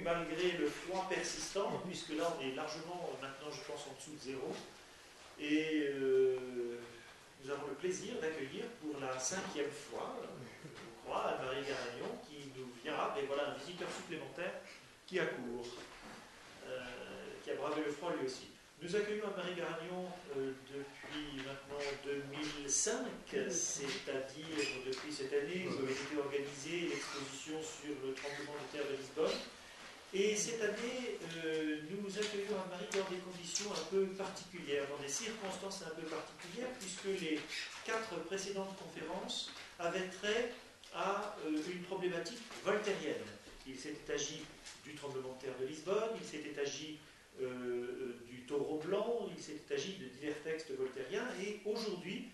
eu malgré le froid persistant, puisque là on est largement maintenant, je pense, en dessous de zéro. Et nous avons le plaisir d'accueillir pour la 5e fois, je crois, Anne-Marie Garagnon, qui nous viendra, et voilà un visiteur supplémentaire qui accourt, qui a bravé le froid lui aussi. Nous accueillons Anne-Marie Garagnon depuis maintenant 2005, c'est-à-dire depuis cette année où avait été organisée l'exposition sur le tremblement de terre de Lisbonne. Et cette année, nous accueillons Anne-Marie dans des conditions un peu particulières, dans des circonstances un peu particulières, puisque les 4 précédentes conférences avaient trait à une problématique voltairienne. Il s'était agi du tremblement de terre de Lisbonne, il s'était agi du taureau blanc, il s'était agi de divers textes voltairiens, et aujourd'hui,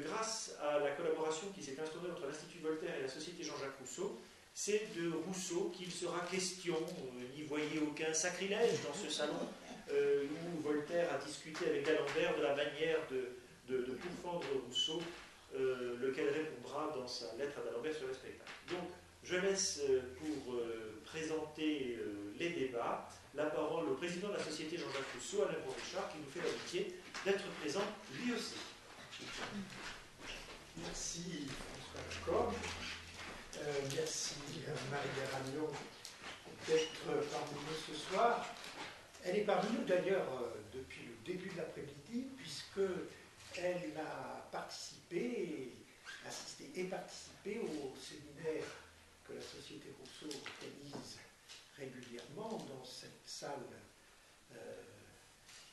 grâce à la collaboration qui s'est instaurée entre l'Institut Voltaire et la Société Jean-Jacques Rousseau, c'est de Rousseau qu'il sera question. N'y voyez aucun sacrilège dans ce salon où Voltaire a discuté avec D'Alembert de la manière de pourfendre Rousseau, lequel répondra dans sa lettre à D'Alembert sur le spectacle. Donc, je laisse pour présenter les débats la parole au président de la Société Jean-Jacques Rousseau, Alain Grosrichard, qui nous fait l'amitié d'être présent lui aussi. Merci François Jacob, merci Marie Garagnon d'être parmi nous ce soir. Elle est parmi nous d'ailleurs depuis le début de l'après-midi, puisqu'elle a participé, assisté et participé au séminaire que la Société Rousseau organise régulièrement dans cette salle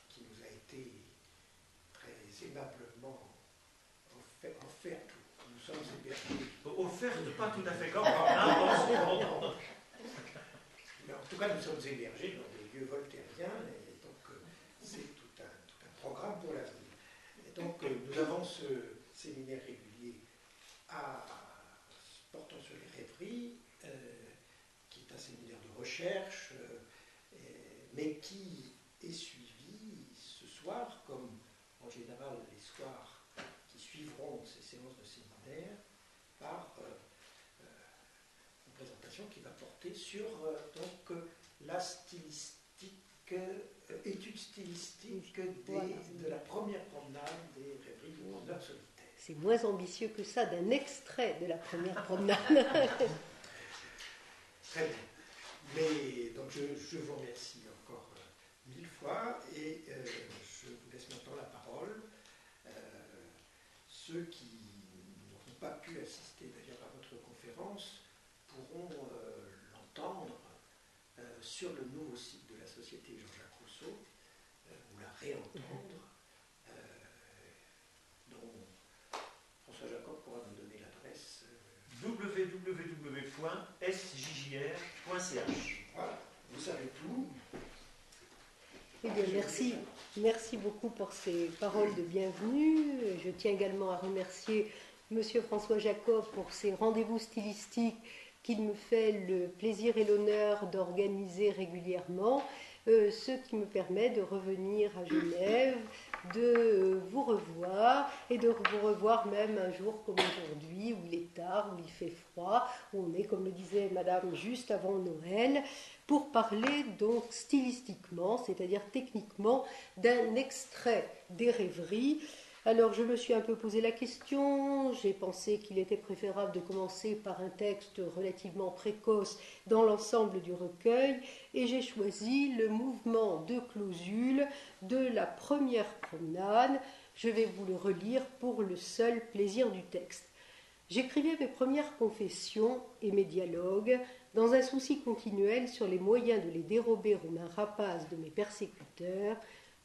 qui nous a été très aimablement offerte. Nous sommes hébergés. Offerte, pas tout à fait comme un. Mais en tout cas, nous sommes hébergés dans des lieux voltairiens, et donc c'est tout un programme pour l'avenir. Et donc nous avons ce séminaire régulier portant sur les rêveries, qui est un séminaire de recherche, mais qui est suivi ce soir, comme en général les soirs qui suivront ces séances de séminaire, par une présentation qui va porter sur la stylistique, étude stylistique de la première promenade des rêveries du Promeneur Solitaire. C'est moins ambitieux que ça d'un extrait de la première promenade. Très bien. Mais donc je vous remercie encore 1000 fois et je vous laisse maintenant la parole. Ceux qui n'auront pas pu assister d'ailleurs à votre conférence pourront l'entendre sur le nouveau site de la Société Jean-Jacques Rousseau, ou la réentendre, dont François Jacob pourra nous donner l'adresse www.sjjr.ch. Voilà, vous savez tout. Eh bien, merci. Merci beaucoup pour ces paroles de bienvenue. Je tiens également à remercier M. François Jacob pour ses rendez-vous stylistiques qu'il me fait le plaisir et l'honneur d'organiser régulièrement, ce qui me permet de revenir à Genève, de vous revoir et de vous revoir même un jour comme aujourd'hui, où il est tard, où il fait froid, où on est, comme le disait Madame, juste avant Noël, pour parler donc stylistiquement, c'est-à-dire techniquement, d'un extrait des rêveries. Alors je me suis un peu posé la question, j'ai pensé qu'il était préférable de commencer par un texte relativement précoce dans l'ensemble du recueil, et j'ai choisi le mouvement de clausule de la première promenade. Je vais vous le relire pour le seul plaisir du texte. J'écrivais mes premières confessions et mes dialogues dans un souci continuel sur les moyens de les dérober aux mains rapaces de mes persécuteurs,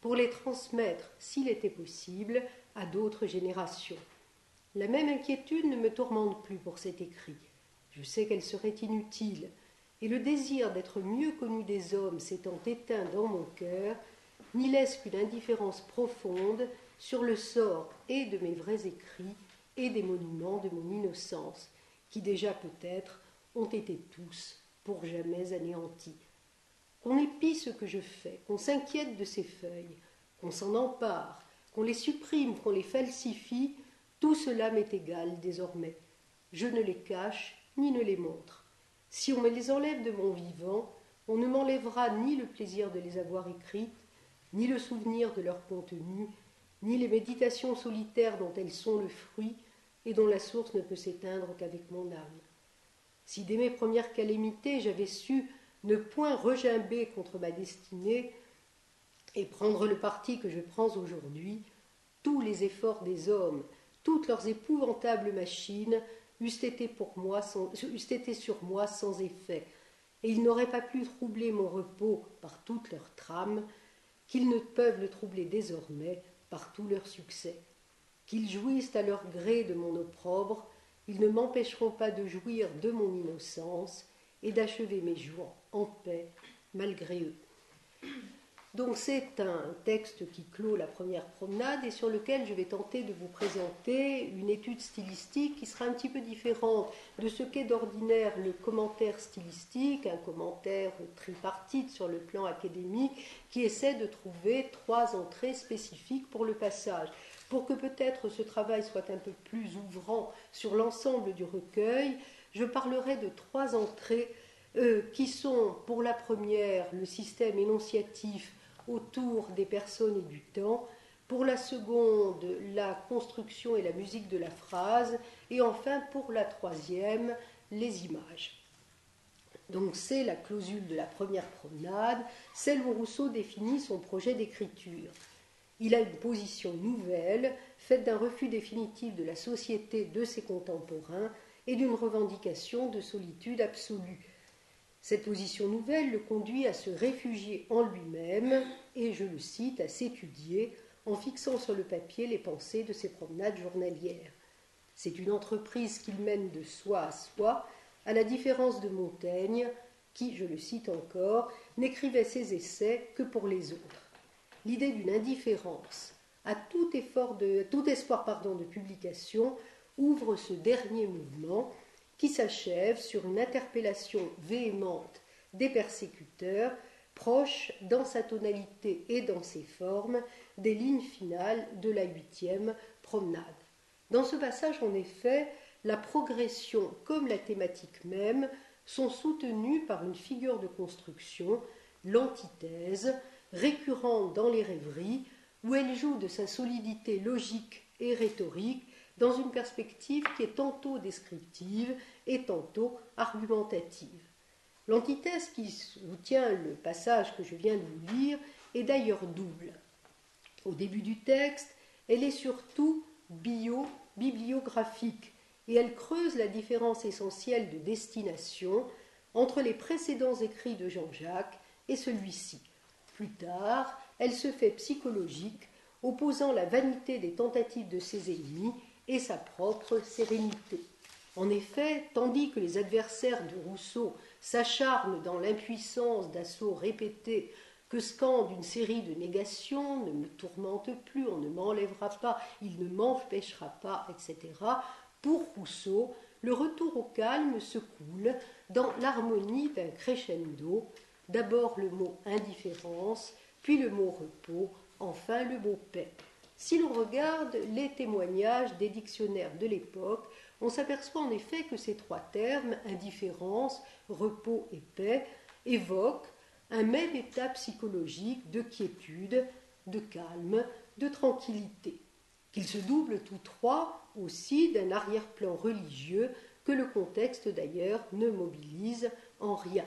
pour les transmettre, s'il était possible, à d'autres générations. La même inquiétude ne me tourmente plus pour cet écrit. Je sais qu'elle serait inutile, et le désir d'être mieux connu des hommes s'étant éteint dans mon cœur, n'y laisse qu'une indifférence profonde sur le sort et de mes vrais écrits et des monuments de mon innocence, qui déjà peut-être ont été tous pour jamais anéantis. Qu'on épie ce que je fais, qu'on s'inquiète de ces feuilles, qu'on s'en empare, qu'on les supprime, qu'on les falsifie, tout cela m'est égal désormais. Je ne les cache ni ne les montre. Si on me les enlève de mon vivant, on ne m'enlèvera ni le plaisir de les avoir écrites, ni le souvenir de leur contenu, ni les méditations solitaires dont elles sont le fruit et dont la source ne peut s'éteindre qu'avec mon âme. Si dès mes premières calamités j'avais su ne point regimber contre ma destinée et prendre le parti que je prends aujourd'hui, tous les efforts des hommes, toutes leurs épouvantables machines eussent été sur moi sans effet, et ils n'auraient pas pu troubler mon repos par toute leur trame, qu'ils ne peuvent le troubler désormais par tout leur succès. Qu'ils jouissent à leur gré de mon opprobre, ils ne m'empêcheront pas de jouir de mon innocence et d'achever mes jours en paix malgré eux. Donc c'est un texte qui clôt la première promenade et sur lequel je vais tenter de vous présenter une étude stylistique qui sera un petit peu différente de ce qu'est d'ordinaire le commentaire stylistique, un commentaire tripartite sur le plan académique qui essaie de trouver trois entrées spécifiques pour le passage. Pour que peut-être ce travail soit un peu plus ouvrant sur l'ensemble du recueil, je parlerai de trois entrées qui sont pour la première le système énonciatif autour des personnes et du temps, pour la seconde la construction et la musique de la phrase, et enfin pour la troisième les images. Donc c'est la clausule de la première promenade, celle où Rousseau définit son projet d'écriture. Il a une position nouvelle, faite d'un refus définitif de la société de ses contemporains et d'une revendication de solitude absolue. Cette position nouvelle le conduit à se réfugier en lui-même et, je le cite, à s'étudier en fixant sur le papier les pensées de ses promenades journalières. C'est une entreprise qu'il mène de soi à soi, à la différence de Montaigne, qui, je le cite encore, n'écrivait ses essais que pour les autres. L'idée d'une indifférence à tout espoir de publication ouvre ce dernier mouvement, qui s'achève sur une interpellation véhémente des persécuteurs, proche dans sa tonalité et dans ses formes des lignes finales de la 8e promenade. Dans ce passage, en effet, la progression comme la thématique même sont soutenues par une figure de construction, l'antithèse, récurrente dans les rêveries, où elle joue de sa solidité logique et rhétorique dans une perspective qui est tantôt descriptive et tantôt argumentative. L'antithèse qui soutient le passage que je viens de vous lire est d'ailleurs double. Au début du texte, elle est surtout bibliographique et elle creuse la différence essentielle de destination entre les précédents écrits de Jean-Jacques et celui-ci. Plus tard, elle se fait psychologique, opposant la vanité des tentatives de ses ennemis et sa propre sérénité. En effet, tandis que les adversaires de Rousseau s'acharnent dans l'impuissance d'assauts répétés que scande une série de négations, ne me tourmente plus, on ne m'enlèvera pas, il ne m'empêchera pas, etc., pour Rousseau, le retour au calme se coule dans l'harmonie d'un crescendo, d'abord le mot « indifférence », puis le mot « repos », enfin le mot « paix ». Si l'on regarde les témoignages des dictionnaires de l'époque, on s'aperçoit en effet que ces trois termes, indifférence, repos et paix, évoquent un même état psychologique de quiétude, de calme, de tranquillité, qu'ils se doublent tous trois aussi d'un arrière-plan religieux que le contexte d'ailleurs ne mobilise en rien.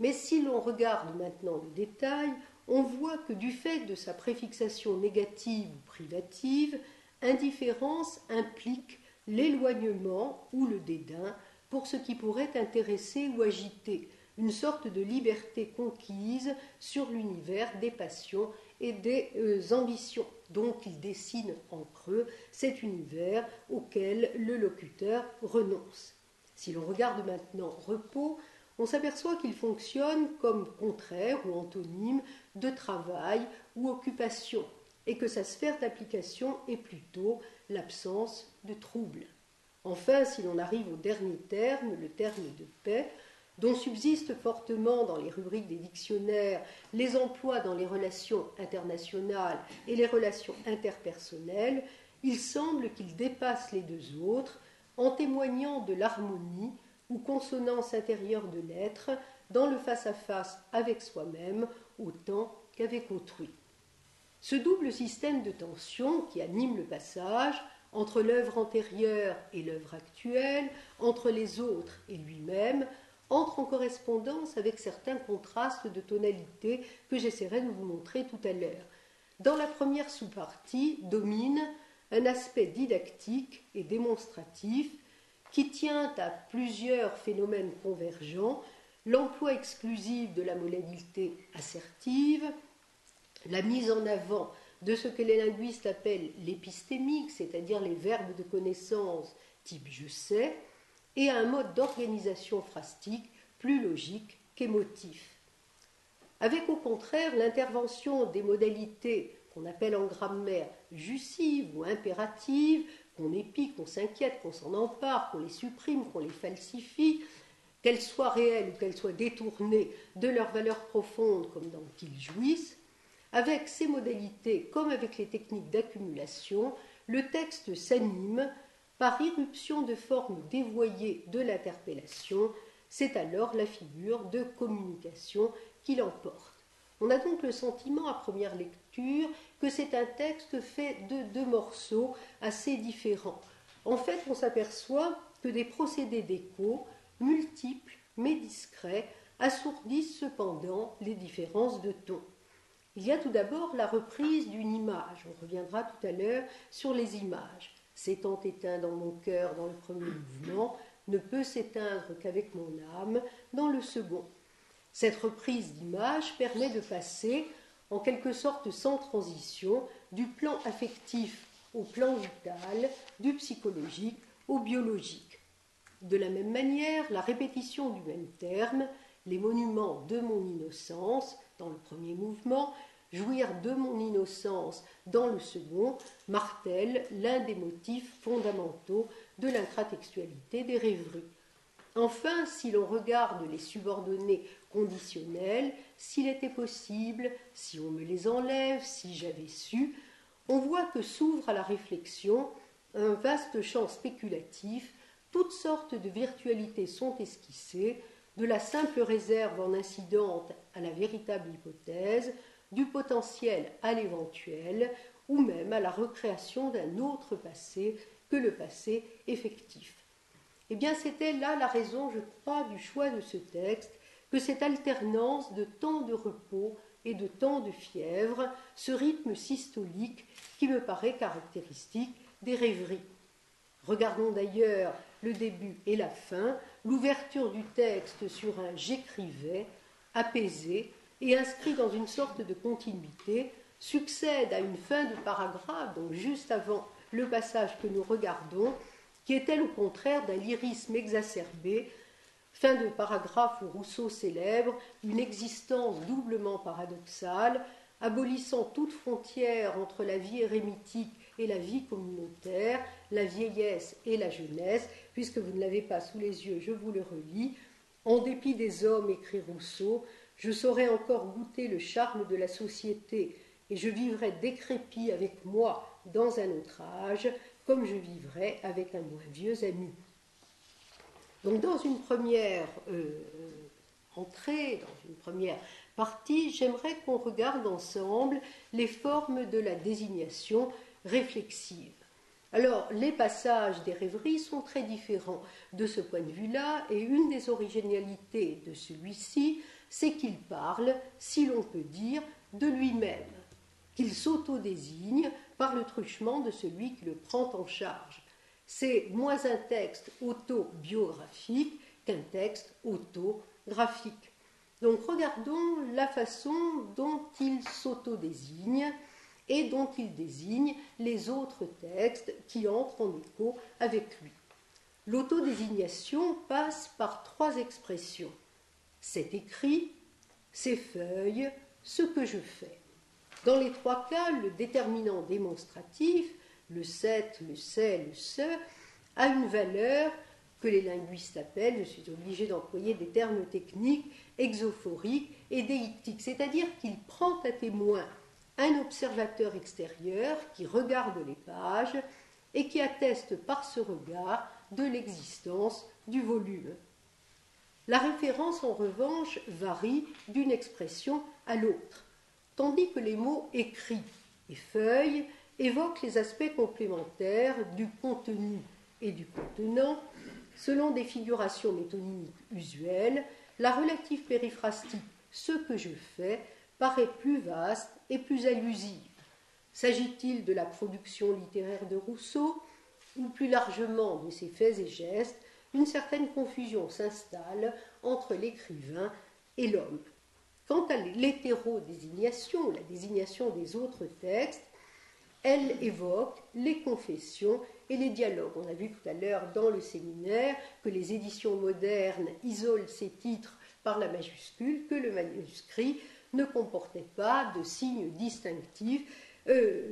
Mais si l'on regarde maintenant le détail, on voit que du fait de sa préfixation négative ou privative, indifférence implique l'éloignement ou le dédain pour ce qui pourrait intéresser ou agiter, une sorte de liberté conquise sur l'univers des passions et des ambitions. Donc il dessine en creux cet univers auquel le locuteur renonce. Si l'on regarde maintenant repos, on s'aperçoit qu'il fonctionne comme contraire ou antonyme de travail ou occupation et que sa sphère d'application est plutôt l'absence de trouble. Enfin, si l'on arrive au dernier terme, le terme de paix, dont subsistent fortement dans les rubriques des dictionnaires les emplois dans les relations internationales et les relations interpersonnelles, il semble qu'il dépasse les deux autres en témoignant de l'harmonie ou consonance intérieure de l'être dans le face-à-face avec soi-même autant qu'avec autrui. Ce double système de tension qui anime le passage, entre l'œuvre antérieure et l'œuvre actuelle, entre les autres et lui-même, entre en correspondance avec certains contrastes de tonalité que j'essaierai de vous montrer tout à l'heure. Dans la première sous-partie domine un aspect didactique et démonstratif qui tient à plusieurs phénomènes convergents, l'emploi exclusif de la modalité assertive, la mise en avant de ce que les linguistes appellent l'épistémique, c'est-à-dire les verbes de connaissance type « je sais », et à un mode d'organisation phrastique plus logique qu'émotif. Avec au contraire l'intervention des modalités qu'on appelle en grammaire jussives ou impératives, qu'on épie, qu'on s'inquiète, qu'on s'en empare, qu'on les supprime, qu'on les falsifie, qu'elles soient réelles ou qu'elles soient détournées de leur valeur profonde comme dans « qu'ils jouissent », avec ces modalités, comme avec les techniques d'accumulation, le texte s'anime par irruption de formes dévoyées de l'interpellation. C'est alors la figure de communication qui l'emporte. On a donc le sentiment, à première lecture, que c'est un texte fait de deux morceaux assez différents. En fait, on s'aperçoit que des procédés d'écho, multiples mais discrets, assourdissent cependant les différences de ton. Il y a tout d'abord la reprise d'une image, on reviendra tout à l'heure sur les images. S'étant éteint dans mon cœur dans le premier mouvement, ne peut s'éteindre qu'avec mon âme dans le second. Cette reprise d'image permet de passer, en quelque sorte sans transition, du plan affectif au plan vital, du psychologique au biologique. De la même manière, la répétition du même terme, les monuments de mon innocence, dans le premier mouvement, jouir de mon innocence dans le second, martèle l'un des motifs fondamentaux de l'intratextualité des rêveries. Enfin, si l'on regarde les subordonnées conditionnelles, s'il était possible, si on me les enlève, si j'avais su, on voit que s'ouvre à la réflexion un vaste champ spéculatif, toutes sortes de virtualités sont esquissées, de la simple réserve en incidente à la véritable hypothèse, du potentiel à l'éventuel, ou même à la recréation d'un autre passé que le passé effectif. Eh bien, c'était là la raison, je crois, du choix de ce texte, que cette alternance de temps de repos et de temps de fièvre, ce rythme systolique qui me paraît caractéristique des rêveries. Regardons d'ailleurs le début et la fin, l'ouverture du texte sur un « j'écrivais » apaisé et inscrit dans une sorte de continuité, succède à une fin de paragraphe, donc juste avant le passage que nous regardons, qui est elle au contraire d'un lyrisme exacerbé, fin de paragraphe où Rousseau célèbre une existence doublement paradoxale, abolissant toute frontière entre la vie érémitique et la vie communautaire, la vieillesse et la jeunesse, puisque vous ne l'avez pas sous les yeux, je vous le relis. En dépit des hommes, écrit Rousseau, je saurais encore goûter le charme de la société et je vivrais décrépit avec moi dans un autre âge, comme je vivrais avec un moins vieux ami. Donc dans une première entrée, dans une première partie, j'aimerais qu'on regarde ensemble les formes de la désignation réflexive. Alors, les passages des rêveries sont très différents de ce point de vue-là, et une des originalités de celui-ci, c'est qu'il parle, si l'on peut dire, de lui-même, qu'il s'auto-désigne par le truchement de celui qui le prend en charge. C'est moins un texte autobiographique qu'un texte autographique. Donc, regardons la façon dont il s'auto-désigne et dont il désigne les autres textes qui entrent en écho avec lui. L'autodésignation passe par trois expressions. C'est écrit, ces feuilles, ce que je fais. Dans les trois cas, le déterminant démonstratif, le c'est, le c'est, le ce, a une valeur que les linguistes appellent, je suis obligé d'employer des termes techniques, exophoriques et déictiques, c'est-à-dire qu'il prend à témoin un observateur extérieur qui regarde les pages et qui atteste par ce regard de l'existence du volume. La référence, en revanche, varie d'une expression à l'autre, tandis que les mots « écrit » et « feuille » évoquent les aspects complémentaires du contenu et du contenant, selon des figurations métonymiques usuelles. La relative périphrastique « ce que je fais » paraît plus vaste et plus allusive. S'agit-il de la production littéraire de Rousseau, ou plus largement de ses faits et gestes? Une certaine confusion s'installe entre l'écrivain et l'homme. Quant à l'hétérodésignation, la désignation des autres textes, elle évoque les Confessions et les Dialogues. On a vu tout à l'heure dans le séminaire que les éditions modernes isolent ces titres par la majuscule, que le manuscrit ne comportait pas de signes distinctifs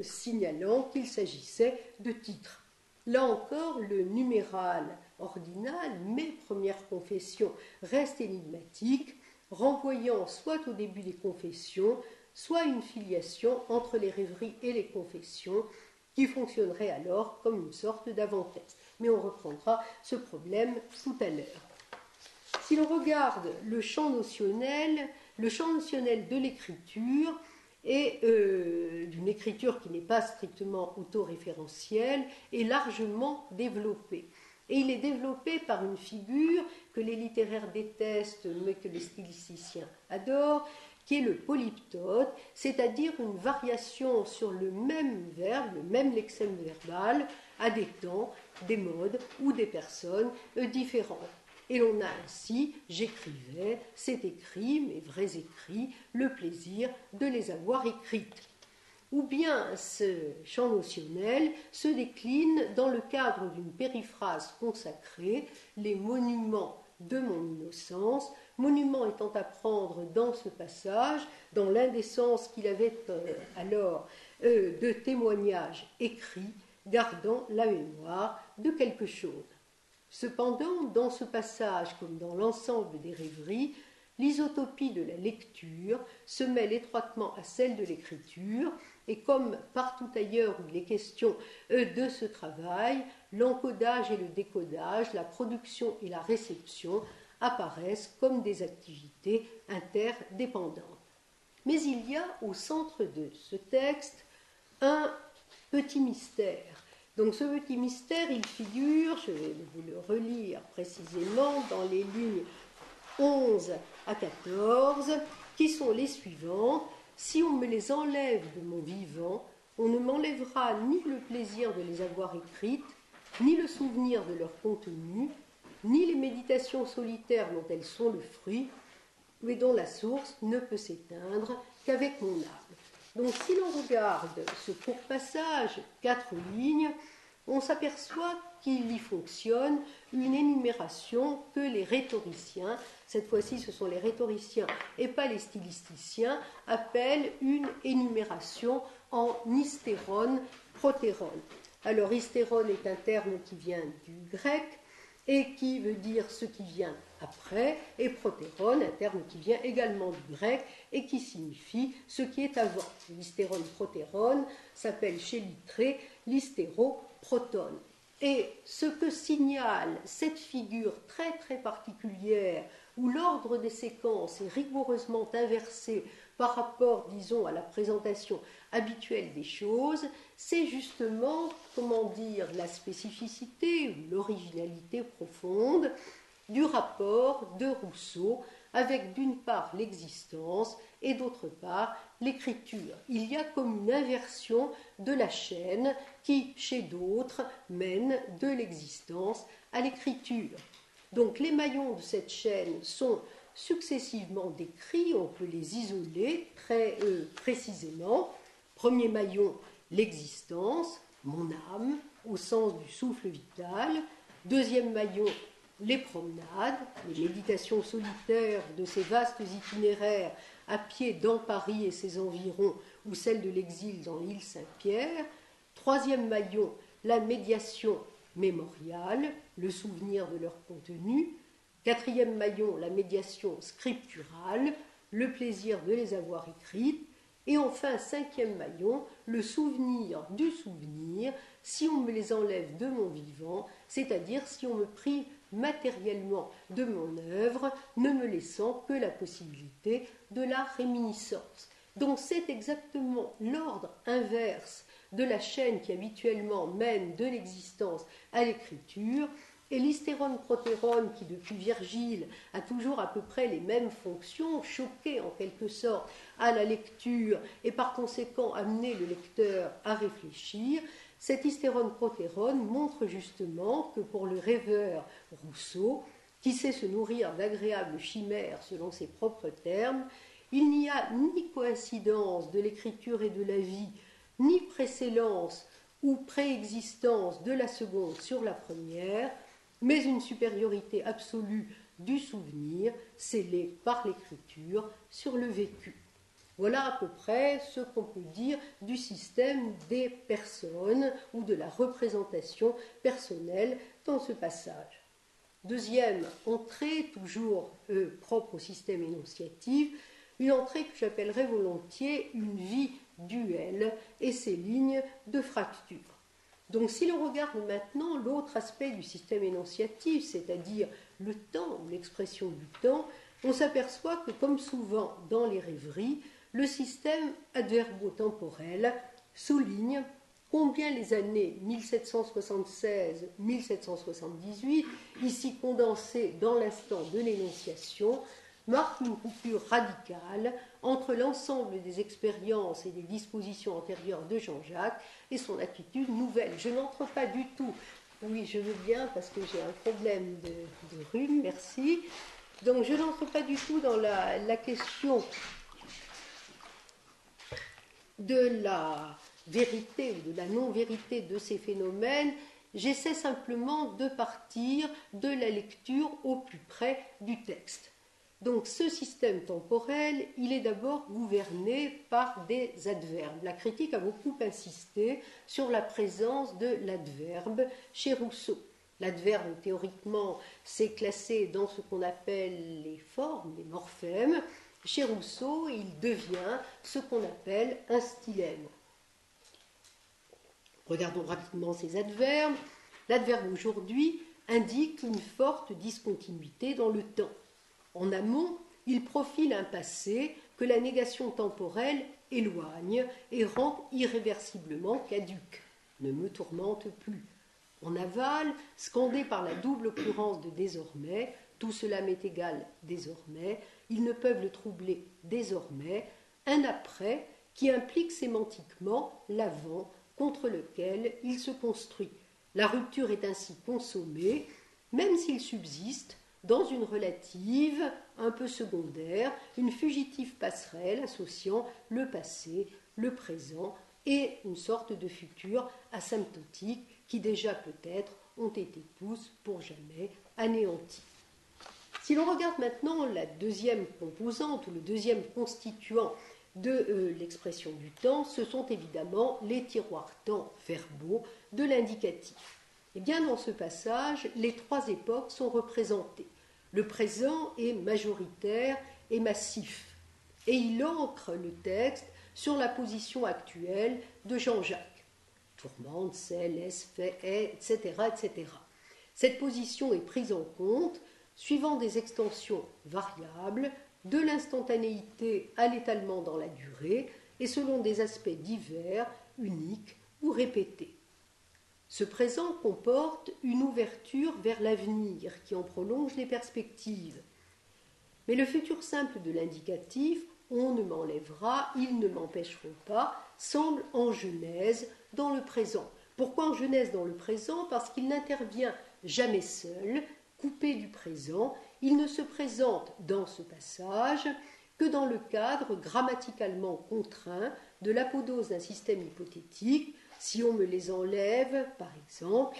signalant qu'il s'agissait de titres. Là encore, le numéral ordinal, mes premières confessions, reste énigmatique, renvoyant soit au début des confessions, soit une filiation entre les rêveries et les confessions, qui fonctionnerait alors comme une sorte d'avant-texte. Mais on reprendra ce problème tout à l'heure. Si l'on regarde le champ notionnel de l'écriture, et d'une écriture qui n'est pas strictement autoréférentielle, est largement développé. Et il est développé par une figure que les littéraires détestent mais que les stylisticiens adorent, qui est le polyptote, c'est-à-dire une variation sur le même verbe, le même lexème verbal, à des temps, des modes ou des personnes différentes. Et l'on a ainsi « j'écrivais »,« c'est écrit », mes vrais écrits, le plaisir de les avoir écrites. Ou bien ce champ notionnel se décline dans le cadre d'une périphrase consacrée, les monuments de mon innocence, monument étant à prendre dans ce passage, dans l'indécence qu'il avait alors de témoignages écrits, gardant la mémoire de quelque chose. Cependant, dans ce passage, comme dans l'ensemble des rêveries, l'isotopie de la lecture se mêle étroitement à celle de l'écriture, et comme partout ailleurs où il est question de ce travail, l'encodage et le décodage, la production et la réception apparaissent comme des activités interdépendantes. Mais il y a au centre de ce texte un petit mystère. Donc ce petit mystère, il figure, je vais vous le relire précisément dans les lignes 11 à 14, qui sont les suivantes. Si on me les enlève de mon vivant, on ne m'enlèvera ni le plaisir de les avoir écrites, ni le souvenir de leur contenu, ni les méditations solitaires dont elles sont le fruit, mais dont la source ne peut s'éteindre qu'avec mon âme. Donc si l'on regarde ce court passage, 4 lignes, on s'aperçoit qu'il y fonctionne une énumération que les rhétoriciens, cette fois-ci ce sont les rhétoriciens et pas les stylisticiens, appellent une énumération en hystérone, protérone. Alors hystérone est un terme qui vient du grec et qui veut dire ce qui vient après, et protérone, un terme qui vient également du grec et qui signifie ce qui est avant. L'hystérone protérone s'appelle chez Littré l'hystéroprotone. Et ce que signale cette figure très très particulière, où l'ordre des séquences est rigoureusement inversé par rapport, disons, à la présentation habituelle des choses, c'est justement, comment dire, la spécificité ou l'originalité profonde du rapport de Rousseau avec d'une part l'existence et d'autre part l'écriture. Il y a comme une inversion de la chaîne qui, chez d'autres, mène de l'existence à l'écriture. Donc les maillons de cette chaîne sont successivement décrits, on peut les isoler très précisément. Premier maillon, l'existence, mon âme, au sens du souffle vital. Deuxième maillon, les promenades, les méditations solitaires de ces vastes itinéraires à pied dans Paris et ses environs, ou celle de l'exil dans l'île Saint-Pierre. Troisième maillon, la médiation mémoriale, le souvenir de leur contenu. Quatrième maillon, la médiation scripturale, le plaisir de les avoir écrites. Et enfin, cinquième maillon, le souvenir du souvenir, si on me les enlève de mon vivant, c'est-à-dire si on me prive matériellement de mon œuvre, ne me laissant que la possibilité de la réminiscence. Donc c'est exactement l'ordre inverse de la chaîne qui habituellement mène de l'existence à l'écriture, et l'hystéron-protérone qui depuis Virgile a toujours à peu près les mêmes fonctions, choquer en quelque sorte à la lecture et par conséquent amener le lecteur à réfléchir, cette hystéron-protérone montre justement que pour le rêveur Rousseau, qui sait se nourrir d'agréables chimères selon ses propres termes, il n'y a ni coïncidence de l'écriture et de la vie, ni précédence ou préexistence de la seconde sur la première, mais une supériorité absolue du souvenir scellé par l'écriture sur le vécu. Voilà à peu près ce qu'on peut dire du système des personnes ou de la représentation personnelle dans ce passage. Deuxième entrée, toujours propre au système énonciatif, une entrée que j'appellerais volontiers une vie duel et ses lignes de fracture. Donc si l'on regarde maintenant l'autre aspect du système énonciatif, c'est-à-dire le temps ou l'expression du temps, on s'aperçoit que comme souvent dans les rêveries, le système adverbo-temporel souligne combien les années 1776-1778, ici condensées dans l'instant de l'énonciation, marque une coupure radicale entre l'ensemble des expériences et des dispositions antérieures de Jean-Jacques et son attitude nouvelle. Je n'entre pas du tout. Oui, je veux bien parce que j'ai un problème de rhume, merci. Donc je n'entre pas du tout dans la question de la vérité ou de la non-vérité de ces phénomènes. J'essaie simplement de partir de la lecture au plus près du texte. Donc ce système temporel, il est d'abord gouverné par des adverbes. La critique a beaucoup insisté sur la présence de l'adverbe chez Rousseau. L'adverbe, théoriquement, s'est classé dans ce qu'on appelle les formes, les morphèmes. Chez Rousseau, il devient ce qu'on appelle un stylème. Regardons rapidement ces adverbes. L'adverbe aujourd'hui indique une forte discontinuité dans le temps. En amont, il profile un passé que la négation temporelle éloigne et rend irréversiblement caduque. Ne me tourmente plus. En aval, scandé par la double occurrence de désormais, tout cela m'est égal désormais, ils ne peuvent le troubler désormais, un après qui implique sémantiquement l'avant contre lequel il se construit. La rupture est ainsi consommée, même s'il subsiste, dans une relative un peu secondaire, une fugitive passerelle associant le passé, le présent et une sorte de futur asymptotique qui déjà peut-être ont été tous pour jamais anéantis. Si l'on regarde maintenant la deuxième composante ou le deuxième constituant de l'expression du temps, ce sont évidemment les tiroirs-temps verbaux de l'indicatif. Eh bien, dans ce passage, les trois époques sont représentées. Le présent est majoritaire et massif, et il ancre le texte sur la position actuelle de Jean-Jacques. Tourmente, c'est, laisse, fait, est, etc., etc. Cette position est prise en compte suivant des extensions variables, de l'instantanéité à l'étalement dans la durée, et selon des aspects divers, uniques ou répétés. Ce présent comporte une ouverture vers l'avenir qui en prolonge les perspectives. Mais le futur simple de l'indicatif, on ne m'enlèvera, ils ne m'empêcheront pas, semble en genèse dans le présent. Pourquoi en genèse dans le présent? Parce qu'il n'intervient jamais seul, coupé du présent. Il ne se présente dans ce passage que dans le cadre grammaticalement contraint de l'apodose d'un système hypothétique. Si on me les enlève, par exemple,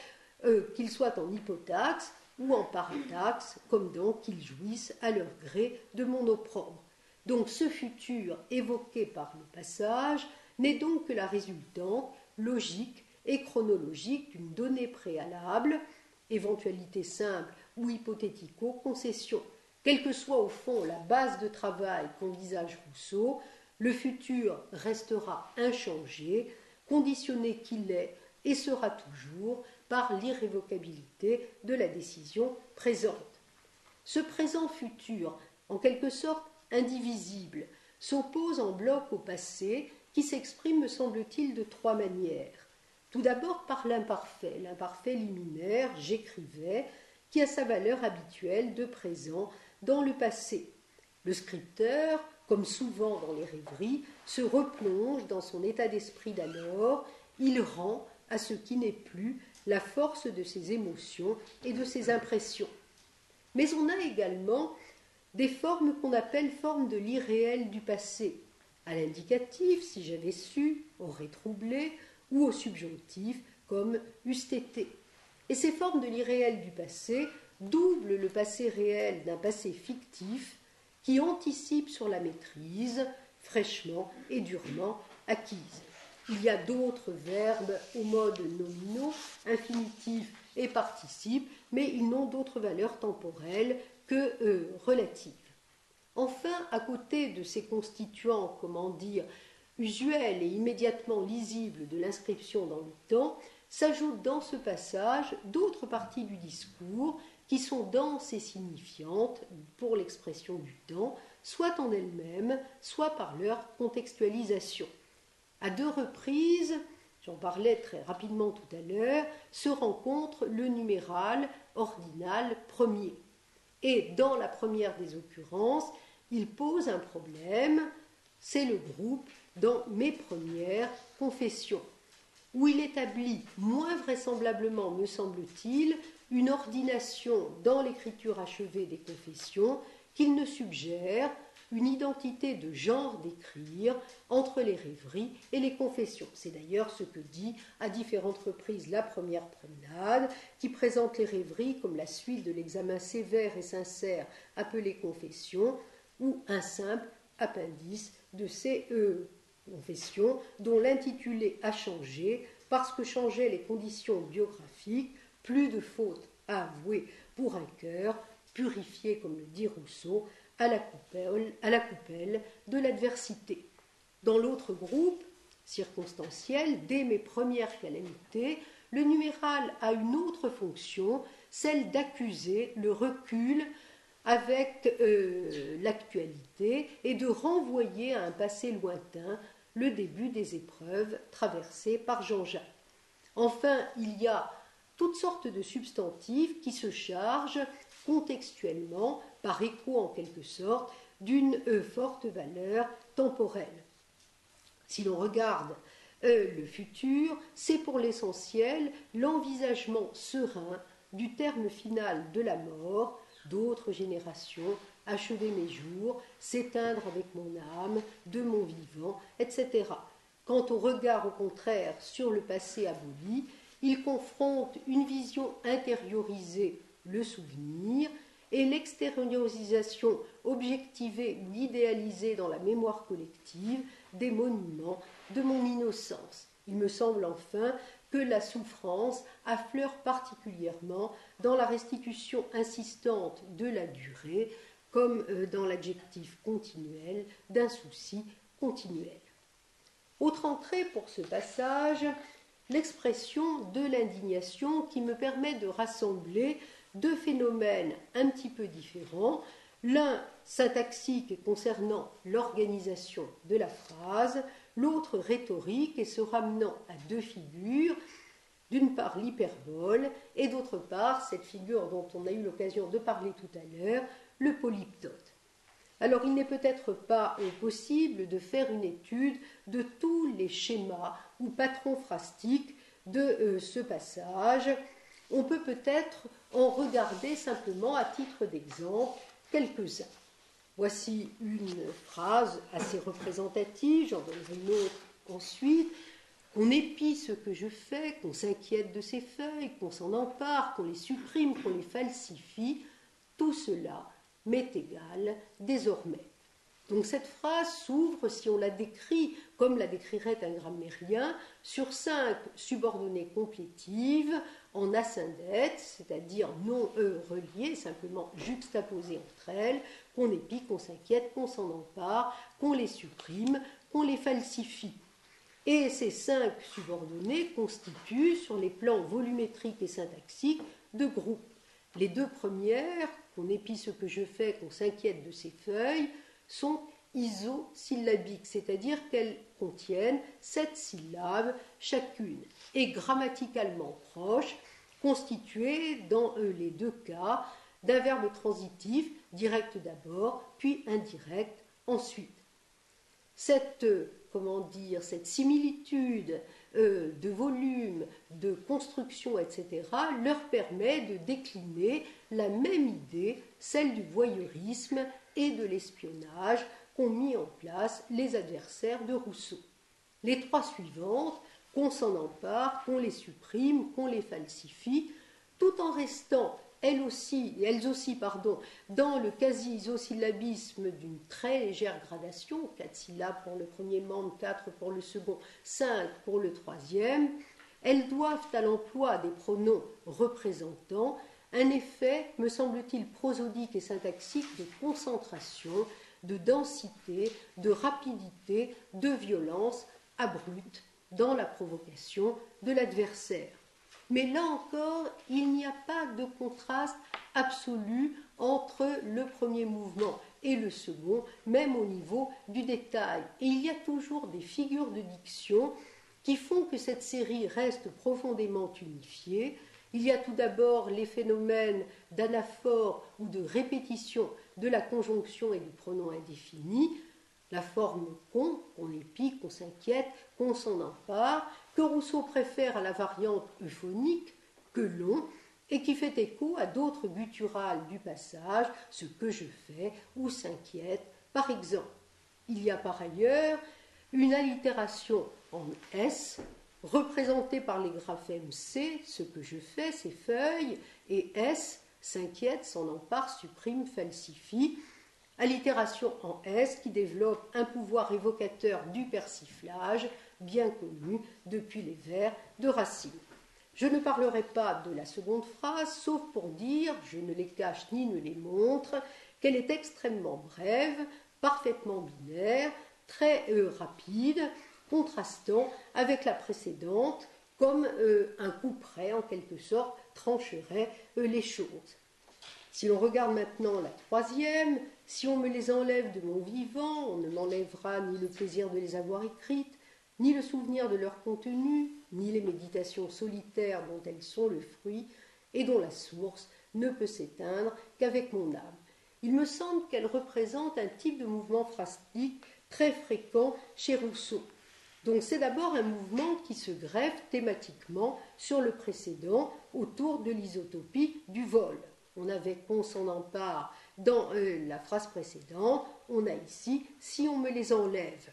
qu'ils soient en hypotaxe ou en parataxe, comme donc qu'ils jouissent à leur gré de mon opprobre. Donc ce futur évoqué par le passage n'est donc que la résultante logique et chronologique d'une donnée préalable, éventualité simple ou hypothético-concession. Quelle que soit au fond la base de travail qu'envisage Rousseau, le futur restera inchangé, conditionné qu'il est et sera toujours par l'irrévocabilité de la décision présente. Ce présent futur, en quelque sorte indivisible, s'oppose en bloc au passé qui s'exprime, me semble-t-il, de trois manières. Tout d'abord par l'imparfait liminaire, j'écrivais, qui a sa valeur habituelle de présent dans le passé. Le scripteur, comme souvent dans les rêveries, se replonge dans son état d'esprit d'alors, il rend à ce qui n'est plus la force de ses émotions et de ses impressions. Mais on a également des formes qu'on appelle formes de l'irréel du passé, à l'indicatif, si j'avais su, aurait troublé, ou au subjonctif, comme eussent été. Et ces formes de l'irréel du passé doublent le passé réel d'un passé fictif qui anticipe sur la maîtrise, fraîchement et durement acquise. Il y a d'autres verbes au mode nominaux, infinitif et participe, mais ils n'ont d'autre valeur temporelle que relative. Enfin, à côté de ces constituants, comment dire, usuels et immédiatement lisibles de l'inscription dans le temps, s'ajoutent dans ce passage d'autres parties du discours qui sont denses et signifiantes pour l'expression du temps, soit en elles-mêmes, soit par leur contextualisation. À deux reprises, j'en parlais très rapidement tout à l'heure, se rencontrent le numéral, ordinal, premier. Et dans la première des occurrences, il pose un problème, c'est le groupe dans mes premières confessions, où il établit, moins vraisemblablement me semble-t-il, une ordination dans l'écriture achevée des confessions qu'il ne suggère une identité de genre d'écrire entre les rêveries et les confessions. C'est d'ailleurs ce que dit à différentes reprises la première promenade, qui présente les rêveries comme la suite de l'examen sévère et sincère appelé confession, ou un simple appendice de ces confessions dont l'intitulé a changé parce que changeaient les conditions biographiques, plus de fautes à avouer pour un cœur, purifié, comme le dit Rousseau, à la coupelle de l'adversité. Dans l'autre groupe, circonstanciel, dès mes premières calamités, le numéral a une autre fonction, celle d'accuser le recul avec l'actualité et de renvoyer à un passé lointain le début des épreuves traversées par Jean-Jacques. Enfin, il y a toutes sortes de substantifs qui se chargent contextuellement, par écho en quelque sorte, d'une forte valeur temporelle. Si l'on regarde le futur, c'est pour l'essentiel l'envisagement serein du terme final de la mort, d'autres générations, achever mes jours, s'éteindre avec mon âme, de mon vivant, etc. Quant au regard au contraire sur le passé aboli, il confronte une vision intériorisée, le souvenir, et l'extériorisation objectivée ou idéalisée dans la mémoire collective des monuments de mon innocence. Il me semble enfin que la souffrance affleure particulièrement dans la restitution insistante de la durée, comme dans l'adjectif continuel d'un souci continuel. Autre entrée pour ce passage, l'expression de l'indignation qui me permet de rassembler deux phénomènes un petit peu différents, l'un syntaxique et concernant l'organisation de la phrase, l'autre rhétorique et se ramenant à deux figures, d'une part l'hyperbole et d'autre part cette figure dont on a eu l'occasion de parler tout à l'heure, le polyptote. Alors il n'est peut-être pas possible de faire une étude de tous les schémas ou patrons phrastiques de ce passage. On peut peut-être en regarder simplement à titre d'exemple quelques-uns. Voici une phrase assez représentative, j'en donnerai une autre ensuite. Qu'on épie ce que je fais, qu'on s'inquiète de ces feuilles, qu'on s'en empare, qu'on les supprime, qu'on les falsifie, tout cela m'est égal désormais. Donc cette phrase s'ouvre, si on la décrit comme la décrirait un grammairien, sur 5 subordonnées complétives en ascendète, c'est-à-dire non reliées, simplement juxtaposées entre elles, qu'on épie, qu'on s'inquiète, qu'on s'en empare, qu'on les supprime, qu'on les falsifie. et ces cinq subordonnées constituent, sur les plans volumétrique et syntaxique, deux groupes. Les deux premières, qu'on épie ce que je fais, qu'on s'inquiète de ces feuilles, sont isosyllabiques, c'est-à-dire qu'elles contiennent 7 syllabes chacune, et grammaticalement proches, constituées dans les deux cas d'un verbe transitif, direct d'abord, puis indirect ensuite. Cette similitude de volume, de construction, etc., leur permet de décliner la même idée, celle du voyeurisme et de l'espionnage qu'ont mis en place les adversaires de Rousseau. Les trois suivantes, qu'on s'en empare, qu'on les supprime, qu'on les falsifie, tout en restant elles aussi, dans le quasi-isosyllabisme d'une très légère gradation, 4 syllabes pour le premier membre, 4 pour le second, 5 pour le troisième, elles doivent à l'emploi des pronoms représentants un effet, me semble-t-il, prosodique et syntaxique de concentration, de densité, de rapidité, de violence abrupte dans la provocation de l'adversaire. Mais là encore, il n'y a pas de contraste absolu entre le premier mouvement et le second, même au niveau du détail. Et il y a toujours des figures de diction qui font que cette série reste profondément unifiée. Il y a tout d'abord les phénomènes d'anaphore ou de répétition de la conjonction et du pronom indéfini, la forme qu'on épie, qu'on s'inquiète, qu'on s'en empare, que Rousseau préfère à la variante euphonique, que l'on, et qui fait écho à d'autres gutturales du passage, ce que je fais ou s'inquiète, par exemple. Il y a par ailleurs une allitération en S, représentée par les graphèmes C, ce que je fais, ces feuilles, et S, s'inquiète, s'en empare, supprime, falsifie, allitération en S qui développe un pouvoir évocateur du persiflage, bien connu depuis les vers de Racine. Je ne parlerai pas de la seconde phrase, sauf pour dire, je ne les cache ni ne les montre, qu'elle est extrêmement brève, parfaitement binaire, très rapide, contrastant avec la précédente, comme un coup près, en quelque sorte, trancherait les choses. Si l'on regarde maintenant la troisième, si on me les enlève de mon vivant, on ne m'enlèvera ni le plaisir de les avoir écrites, ni le souvenir de leur contenu, ni les méditations solitaires dont elles sont le fruit et dont la source ne peut s'éteindre qu'avec mon âme. Il me semble qu'elles représentent un type de mouvement phrastique très fréquent chez Rousseau. Donc c'est d'abord un mouvement qui se greffe thématiquement sur le précédent autour de l'isotopie du vol. On avait qu'on s'en empare dans la phrase précédente, on a ici si on me les enlève.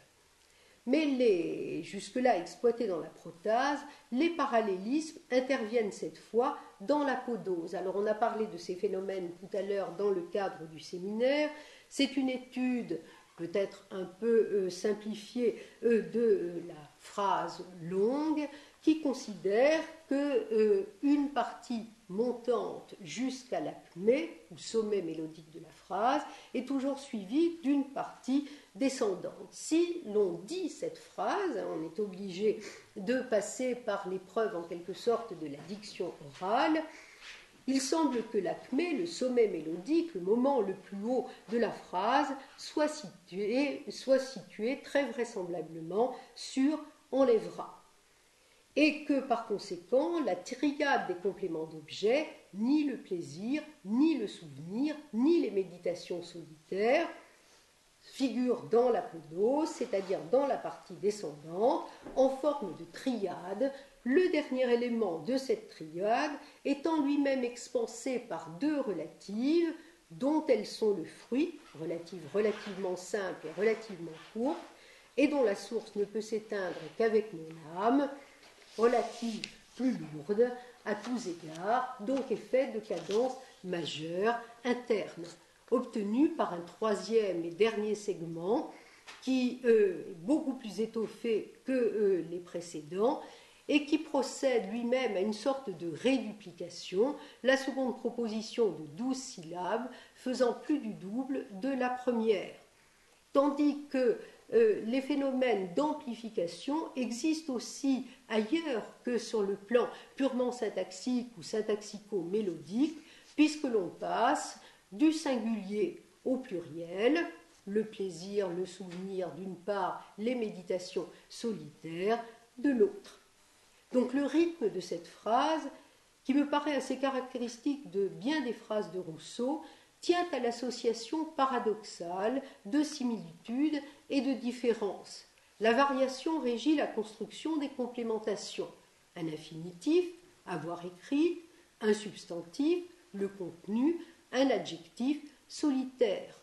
Mais jusque-là exploités dans la protase, les parallélismes interviennent cette fois dans l'apodose. Alors on a parlé de ces phénomènes tout à l'heure dans le cadre du séminaire, c'est une étude peut-être un peu simplifiée de la phrase longue, qui considère qu'une partie montante jusqu'à l'acmé, ou sommet mélodique de la phrase, est toujours suivie d'une partie descendante. Si l'on dit cette phrase, on est obligé de passer par l'épreuve en quelque sorte de la diction orale, il semble que l'acmé, le sommet mélodique, le moment le plus haut de la phrase, soit situé très vraisemblablement sur « enlèvera ». Et que par conséquent, la triade des compléments d'objet, ni le plaisir, ni le souvenir, ni les méditations solitaires, figurent dans l'apodose, c'est-à-dire dans la partie descendante, en forme de triade, le dernier élément de cette triade étant lui-même expansé par deux relatives, dont elles sont le fruit, relative relativement simple et relativement courte, et dont la source ne peut s'éteindre qu'avec mon âme, relative plus lourde à tous égards, donc effet de cadence majeure interne, obtenu par un troisième et dernier segment qui est beaucoup plus étoffé que les précédents et qui procède lui-même à une sorte de réduplication, la seconde proposition de 12 syllabes faisant plus du double de la première. tandis que les phénomènes d'amplification existent aussi ailleurs que sur le plan purement syntaxique ou syntaxico-mélodique, puisque l'on passe du singulier au pluriel, le plaisir, le souvenir d'une part, les méditations solitaires de l'autre. Donc le rythme de cette phrase, qui me paraît assez caractéristique de bien des phrases de Rousseau, tient à l'association paradoxale de similitudes et de différences. La variation régit la construction des complémentations. Un infinitif, avoir écrit, un substantif, le contenu, un adjectif, solitaire.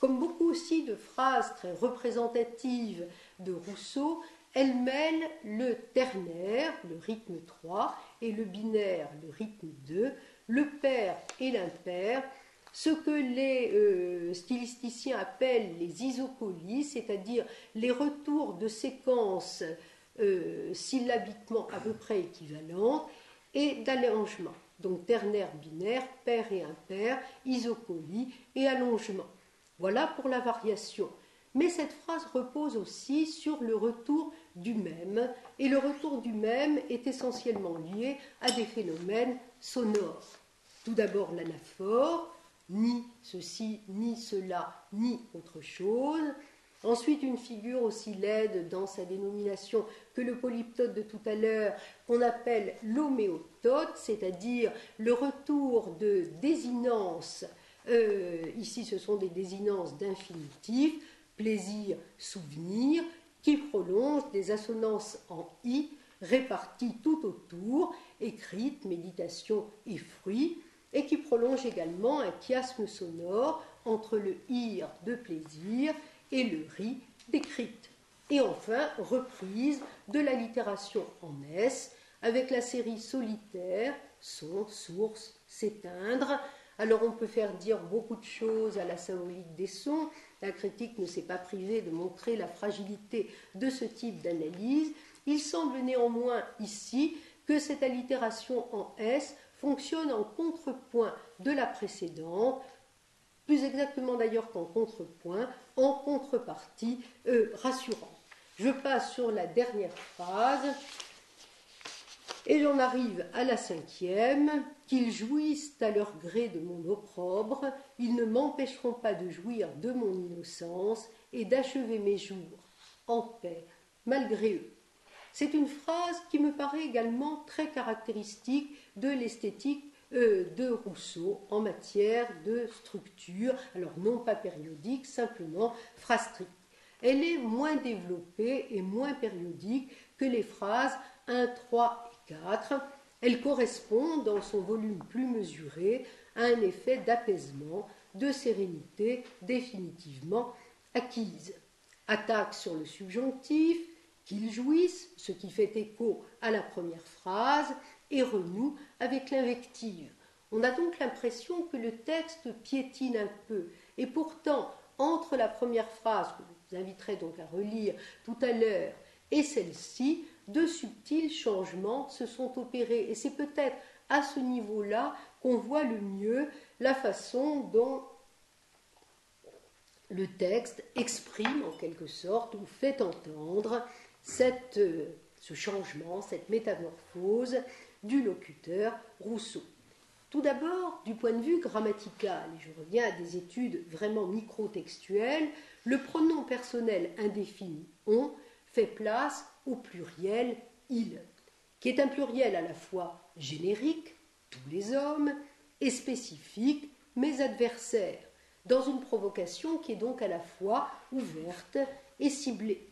Comme beaucoup aussi de phrases très représentatives de Rousseau, elle mêle le ternaire, le rythme 3, et le binaire, le rythme 2, le pair et l'impair, ce que les stylisticiens appellent les isocolies, c'est-à-dire les retours de séquences syllabiquement à peu près équivalentes et d'allongement. Donc ternaire, binaire, pair et impair, isocolie et allongement. Voilà pour la variation. Mais cette phrase repose aussi sur le retour du même, et le retour du même est essentiellement lié à des phénomènes sonores. Tout d'abord l'anaphore, ni ceci, ni cela, ni autre chose. Ensuite, une figure aussi laide dans sa dénomination que le polyptote de tout à l'heure, qu'on appelle l'homéoptote, c'est-à-dire le retour de désinences. Ici, ce sont des désinences d'infinitif, plaisir, souvenir, qui prolongent des assonances en i, réparties tout autour, écrites, méditation et fruits, et qui prolonge également un chiasme sonore entre le hir de plaisir et le ri d'écrite. Et enfin, reprise de l'allitération en s avec la série solitaire, son, source, s'éteindre. Alors on peut faire dire beaucoup de choses à la symbolique des sons. La critique ne s'est pas privée de montrer la fragilité de ce type d'analyse. Il semble néanmoins ici que cette allitération en s fonctionne en contrepoint de la précédente, plus exactement d'ailleurs qu'en contrepoint, en contrepartie rassurante. Je passe sur la dernière phrase et j'en arrive à la cinquième. Qu'ils jouissent à leur gré de mon opprobre, ils ne m'empêcheront pas de jouir de mon innocence et d'achever mes jours en paix, malgré eux. C'est une phrase qui me paraît également très caractéristique de l'esthétique de Rousseau en matière de structure, alors non pas périodique, simplement phrastique. Elle est moins développée et moins périodique que les phrases 1, 3 et 4. Elle correspond, dans son volume plus mesuré, à un effet d'apaisement, de sérénité définitivement acquise. Attaque sur le subjonctif, qu'ils jouissent, ce qui fait écho à la première phrase, et renoue avec l'invective. On a donc l'impression que le texte piétine un peu, et pourtant, entre la première phrase, que je vous inviterai donc à relire tout à l'heure, et celle-ci, de subtils changements se sont opérés, et c'est peut-être à ce niveau-là qu'on voit le mieux la façon dont le texte exprime en quelque sorte, ou fait entendre, ce changement, cette métamorphose du locuteur Rousseau. Tout d'abord, du point de vue grammatical, et je reviens à des études vraiment microtextuelles, le pronom personnel indéfini « on » fait place au pluriel « il », qui est un pluriel à la fois générique, tous les hommes, et spécifique, mes adversaires, dans une provocation qui est donc à la fois ouverte et ciblée.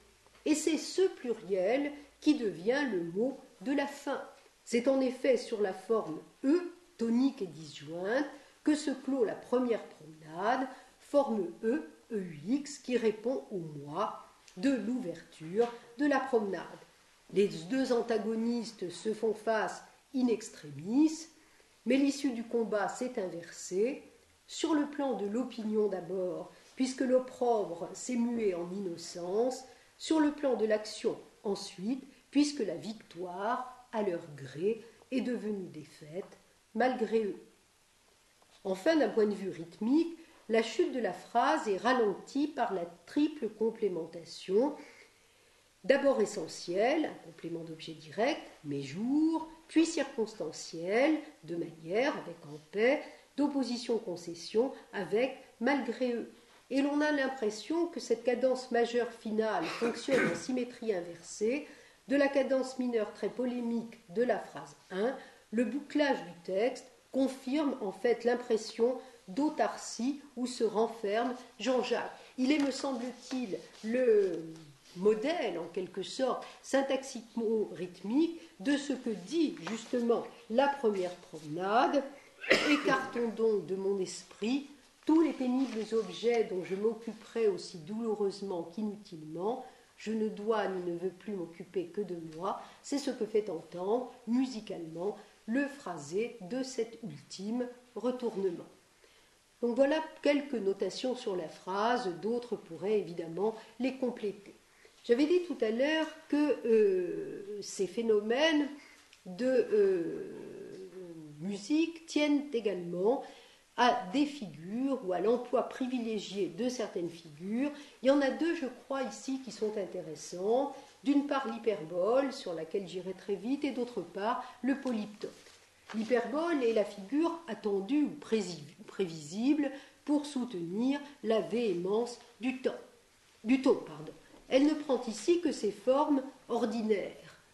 Et c'est ce pluriel qui devient le mot de la fin. C'est en effet sur la forme « e », tonique et disjointe, que se clôt la première promenade, forme « e », « eux-x », qui répond au « moi » de l'ouverture de la promenade. Les deux antagonistes se font face in extremis, mais l'issue du combat s'est inversée, sur le plan de l'opinion d'abord, puisque l'opprobre s'est mué en innocence, sur le plan de l'action ensuite, puisque la victoire, à leur gré, est devenue défaite, malgré eux. Enfin, d'un point de vue rythmique, la chute de la phrase est ralentie par la triple complémentation, d'abord essentielle, un complément d'objet direct, mes jours, puis circonstancielle, de manière, avec en paix, d'opposition-concession, avec malgré eux. Et l'on a l'impression que cette cadence majeure finale fonctionne en symétrie inversée de la cadence mineure très polémique de la phrase 1, le bouclage du texte confirme en fait l'impression d'autarcie où se renferme Jean-Jacques. Il est, me semble-t-il, le modèle, en quelque sorte, syntaxiquement-rythmique de ce que dit justement la première promenade. Écartons donc de mon esprit tous les pénibles objets dont je m'occuperai aussi douloureusement qu'inutilement, je ne dois ni ne veux plus m'occuper que de moi, c'est ce que fait entendre musicalement le phrasé de cet ultime retournement. Donc voilà quelques notations sur la phrase, d'autres pourraient évidemment les compléter. J'avais dit tout à l'heure que ces phénomènes de musique tiennent également à des figures ou à l'emploi privilégié de certaines figures. Il y en a deux, je crois, ici qui sont intéressants. D'une part, l'hyperbole, sur laquelle j'irai très vite, et d'autre part, le polyptote. L'hyperbole est la figure attendue ou prévisible pour soutenir la véhémence du ton. Elle ne prend ici que ses formes ordinaires.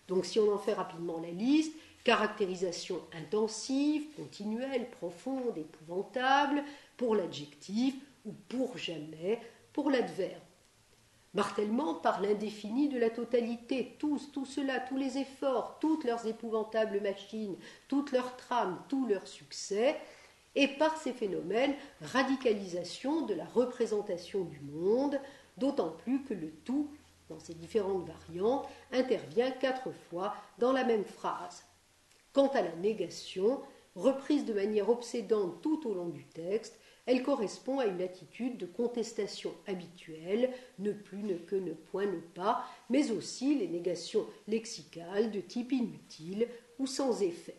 Donc si on en fait rapidement la liste, caractérisation intensive, continuelle, profonde, épouvantable, pour l'adjectif ou pour jamais, pour l'adverbe. Martèlement par l'indéfini de la totalité, tout cela, tous les efforts, toutes leurs épouvantables machines, toutes leurs trames, tout leur succès, et par ces phénomènes, radicalisation de la représentation du monde, d'autant plus que le tout, dans ses différentes variantes, intervient 4 fois dans la même phrase. Quant à la négation, reprise de manière obsédante tout au long du texte, elle correspond à une attitude de contestation habituelle, ne plus, ne que, ne point, ne pas, mais aussi les négations lexicales de type inutile ou sans effet.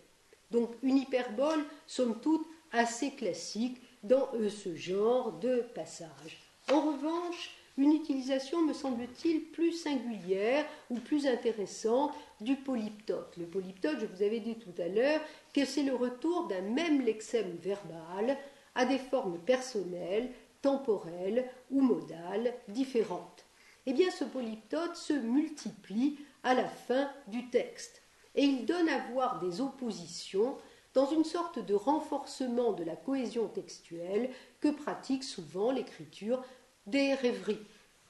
Donc une hyperbole, somme toute, assez classique dans ce genre de passage. En revanche, une utilisation, me semble-t-il, plus singulière ou plus intéressante du polyptote. Le polyptote, je vous avais dit tout à l'heure, que c'est le retour d'un même lexème verbal à des formes personnelles, temporelles ou modales différentes. Eh bien, ce polyptote se multiplie à la fin du texte et il donne à voir des oppositions dans une sorte de renforcement de la cohésion textuelle que pratique souvent l'écriture des rêveries.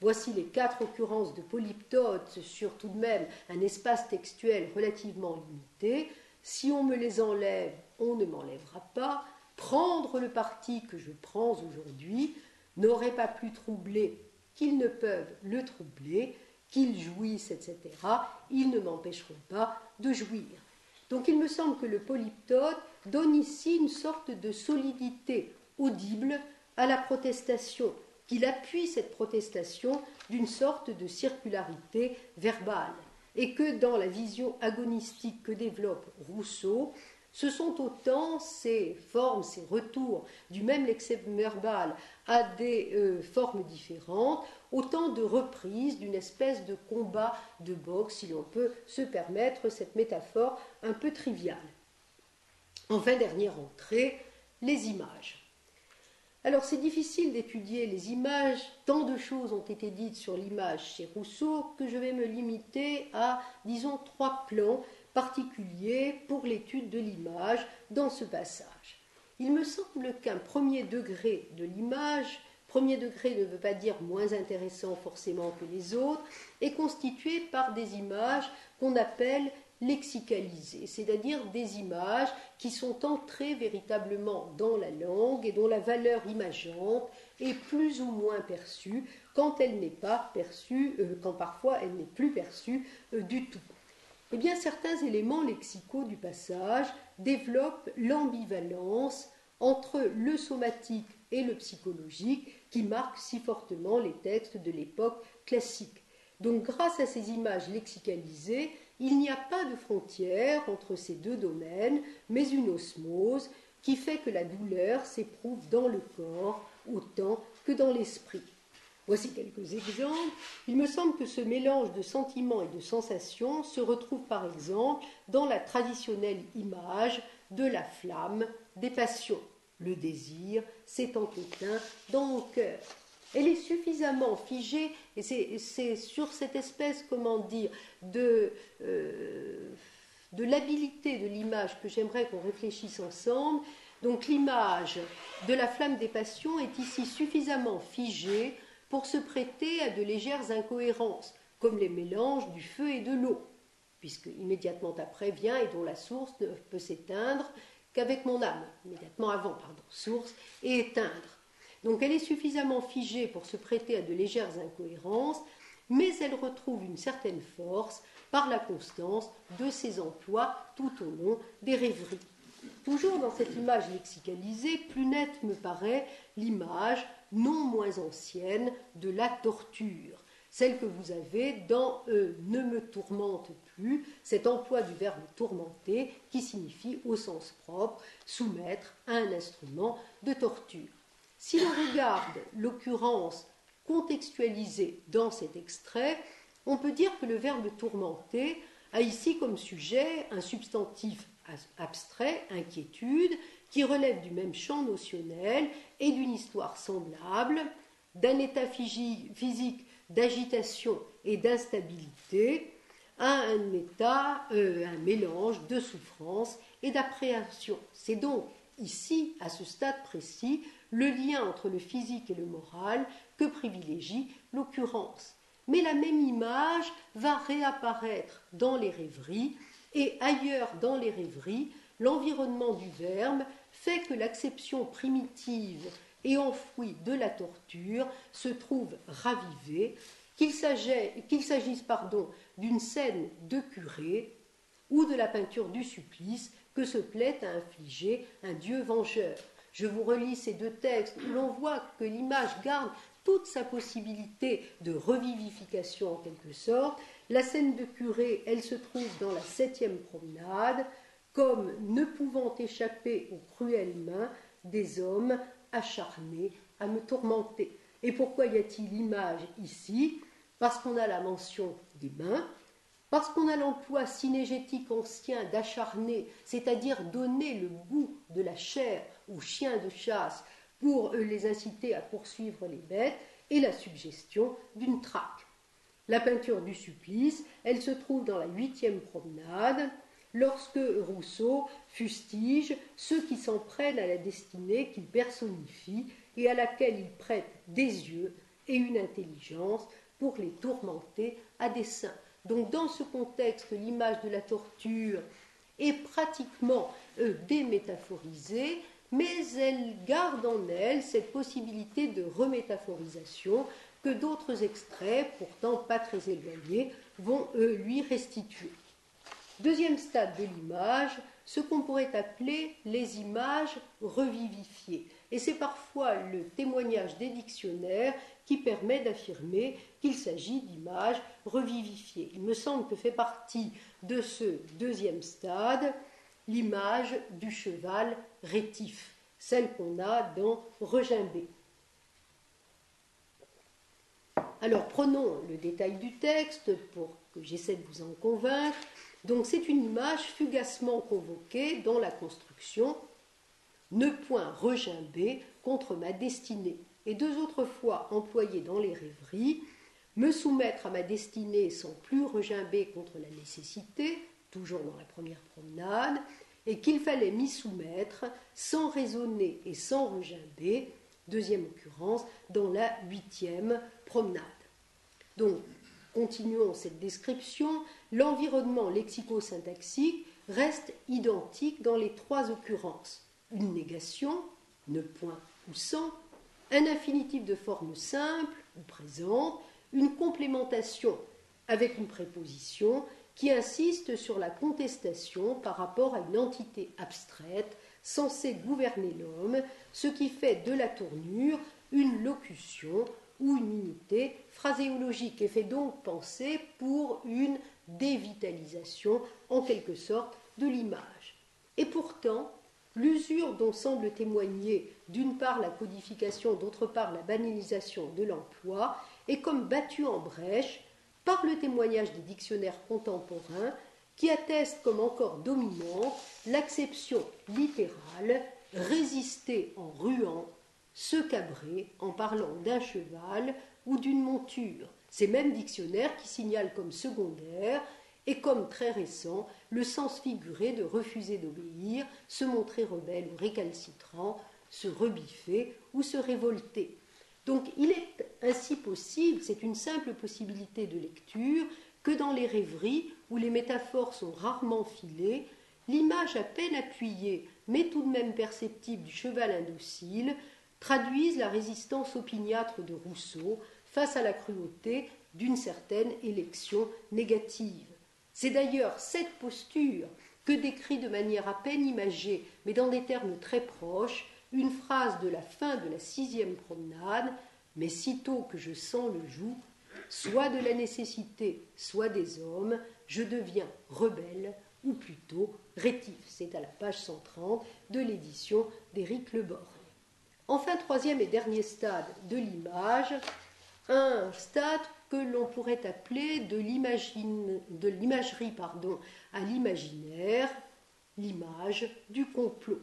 Voici les 4 occurrences de polyptote sur tout de même un espace textuel relativement limité. Si on me les enlève, on ne m'enlèvera pas. Prendre le parti que je prends aujourd'hui n'aurait pas plus troublé qu'ils ne peuvent le troubler, qu'ils jouissent, etc. Ils ne m'empêcheront pas de jouir. Donc il me semble que le polyptote donne ici une sorte de solidité audible à la protestation. Il appuie cette protestation d'une sorte de circularité verbale et que dans la vision agonistique que développe Rousseau, ce sont autant ces formes, ces retours du même lexème verbal à des formes différentes, autant de reprises d'une espèce de combat de boxe, si l'on peut se permettre cette métaphore un peu triviale. Enfin, dernière entrée, les images. Alors c'est difficile d'étudier les images, tant de choses ont été dites sur l'image chez Rousseau que je vais me limiter à, disons, 3 plans particuliers pour l'étude de l'image dans ce passage. Il me semble qu'un premier degré de l'image, premier degré ne veut pas dire moins intéressant forcément que les autres, est constitué par des images qu'on appelle lexicalisées, c'est-à-dire des images qui sont entrées véritablement dans la langue et dont la valeur imageante est plus ou moins perçue quand elle n'est pas perçue, quand parfois elle n'est plus perçue du tout. Eh bien, certains éléments lexicaux du passage développent l'ambivalence entre le somatique et le psychologique qui marque si fortement les textes de l'époque classique. Donc, grâce à ces images lexicalisées, il n'y a pas de frontière entre ces 2 domaines, mais une osmose, qui fait que la douleur s'éprouve dans le corps autant que dans l'esprit. Voici quelques exemples. Il me semble que ce mélange de sentiments et de sensations se retrouve par exemple dans la traditionnelle image de la flamme des passions. Le désir s'étant éteint dans mon cœur. Elle est suffisamment figée, et c'est sur cette espèce, comment dire, de l'habilité de l'image que j'aimerais qu'on réfléchisse ensemble. Donc l'image de la flamme des passions est ici suffisamment figée pour se prêter à de légères incohérences, comme les mélanges du feu et de l'eau, puisque immédiatement après vient et dont la source ne peut s'éteindre qu'avec mon âme, immédiatement avant, pardon, source, et éteindre. Donc elle est suffisamment figée pour se prêter à de légères incohérences, mais elle retrouve une certaine force par la constance de ses emplois tout au long des rêveries. Toujours dans cette image lexicalisée, plus nette me paraît l'image non moins ancienne de la torture, celle que vous avez dans « ne me tourmente plus », cet emploi du verbe « tourmenter » qui signifie au sens propre « soumettre à un instrument de torture ». Si l'on regarde l'occurrence contextualisée dans cet extrait, on peut dire que le verbe « tourmenter » a ici comme sujet un substantif abstrait, inquiétude, qui relève du même champ notionnel et d'une histoire semblable, d'un état physique d'agitation et d'instabilité à un état, un mélange de souffrance et d'appréhension. C'est donc ici, à ce stade précis, le lien entre le physique et le moral que privilégie l'occurrence. Mais la même image va réapparaître dans les rêveries et ailleurs dans les rêveries, l'environnement du verbe fait que l'acception primitive et enfouie de la torture se trouve ravivée, qu'il s'agisse d'une scène de curé ou de la peinture du supplice que se plaît à infliger un dieu vengeur. Je vous relis ces deux textes où l'on voit que l'image garde toute sa possibilité de revivification en quelque sorte. La scène de curé, elle se trouve dans la 7e promenade, comme ne pouvant échapper aux cruelles mains des hommes acharnés à me tourmenter. Et pourquoi y a-t-il l'image ici? Parce qu'on a la mention des mains, parce qu'on a l'emploi synégétique ancien d'acharner, c'est-à-dire donner le goût de la chair aux chiens de chasse pour les inciter à poursuivre les bêtes, et la suggestion d'une traque. La peinture du supplice, elle se trouve dans la 8e promenade, lorsque Rousseau fustige ceux qui s'en prennent à la destinée qu'il personnifie et à laquelle il prête des yeux et une intelligence pour les tourmenter à dessein. Donc dans ce contexte, l'image de la torture est pratiquement démétaphorisée, mais elle garde en elle cette possibilité de remétaphorisation que d'autres extraits, pourtant pas très éloignés, vont lui restituer. Deuxième stade de l'image, ce qu'on pourrait appeler les images revivifiées. Et c'est parfois le témoignage des dictionnaires qui permet d'affirmer qu'il s'agit d'images revivifiées. Il me semble que fait partie de ce deuxième stade l'image du cheval rétif, celle qu'on a dans Regimbé. Alors prenons le détail du texte pour que j'essaie de vous en convaincre. Donc c'est une image fugacement convoquée dans la construction « ne point regimber contre ma destinée » et deux autres fois employée dans les rêveries « me soumettre à ma destinée sans plus regimber contre la nécessité » toujours dans la 1re promenade, et qu'il fallait m'y soumettre sans raisonner et sans regimber, deuxième occurrence, dans la 8e promenade. Donc, continuons cette description. L'environnement lexico-syntaxique reste identique dans les trois occurrences. Une négation, ne point ou sans, un infinitif de forme simple ou présente, une complémentation avec une préposition qui insiste sur la contestation par rapport à une entité abstraite censée gouverner l'homme, ce qui fait de la tournure une locution ou une unité phraséologique et fait donc penser pour une dévitalisation en quelque sorte de l'image. Et pourtant, L'usure dont semble témoigner d'une part la codification, d'autre part la banalisation de l'emploi est comme battue en brèche par le témoignage des dictionnaires contemporains qui attestent comme encore dominant l'acception littérale, résister en ruant, se cabrer en parlant d'un cheval ou d'une monture. Ces mêmes dictionnaires qui signalent comme secondaire et comme très récent le sens figuré de refuser d'obéir, se montrer rebelle ou récalcitrant, se rebiffer ou se révolter. Donc il est ainsi possible, c'est une simple possibilité de lecture, que dans les rêveries où les métaphores sont rarement filées, l'image à peine appuyée mais tout de même perceptible du cheval indocile traduise la résistance opiniâtre de Rousseau face à la cruauté d'une certaine élection négative. C'est d'ailleurs cette posture que décrit de manière à peine imagée, mais dans des termes très proches, une phrase de la fin de la 6e promenade, « Mais sitôt que je sens le joug, soit de la nécessité, soit des hommes, je deviens rebelle, ou plutôt rétif. » C'est à la page 130 de l'édition d'Éric Le Borgne. Enfin, troisième et dernier stade de l'image, un stade que l'on pourrait appeler de l'imagerie à l'imaginaire, l'image du complot.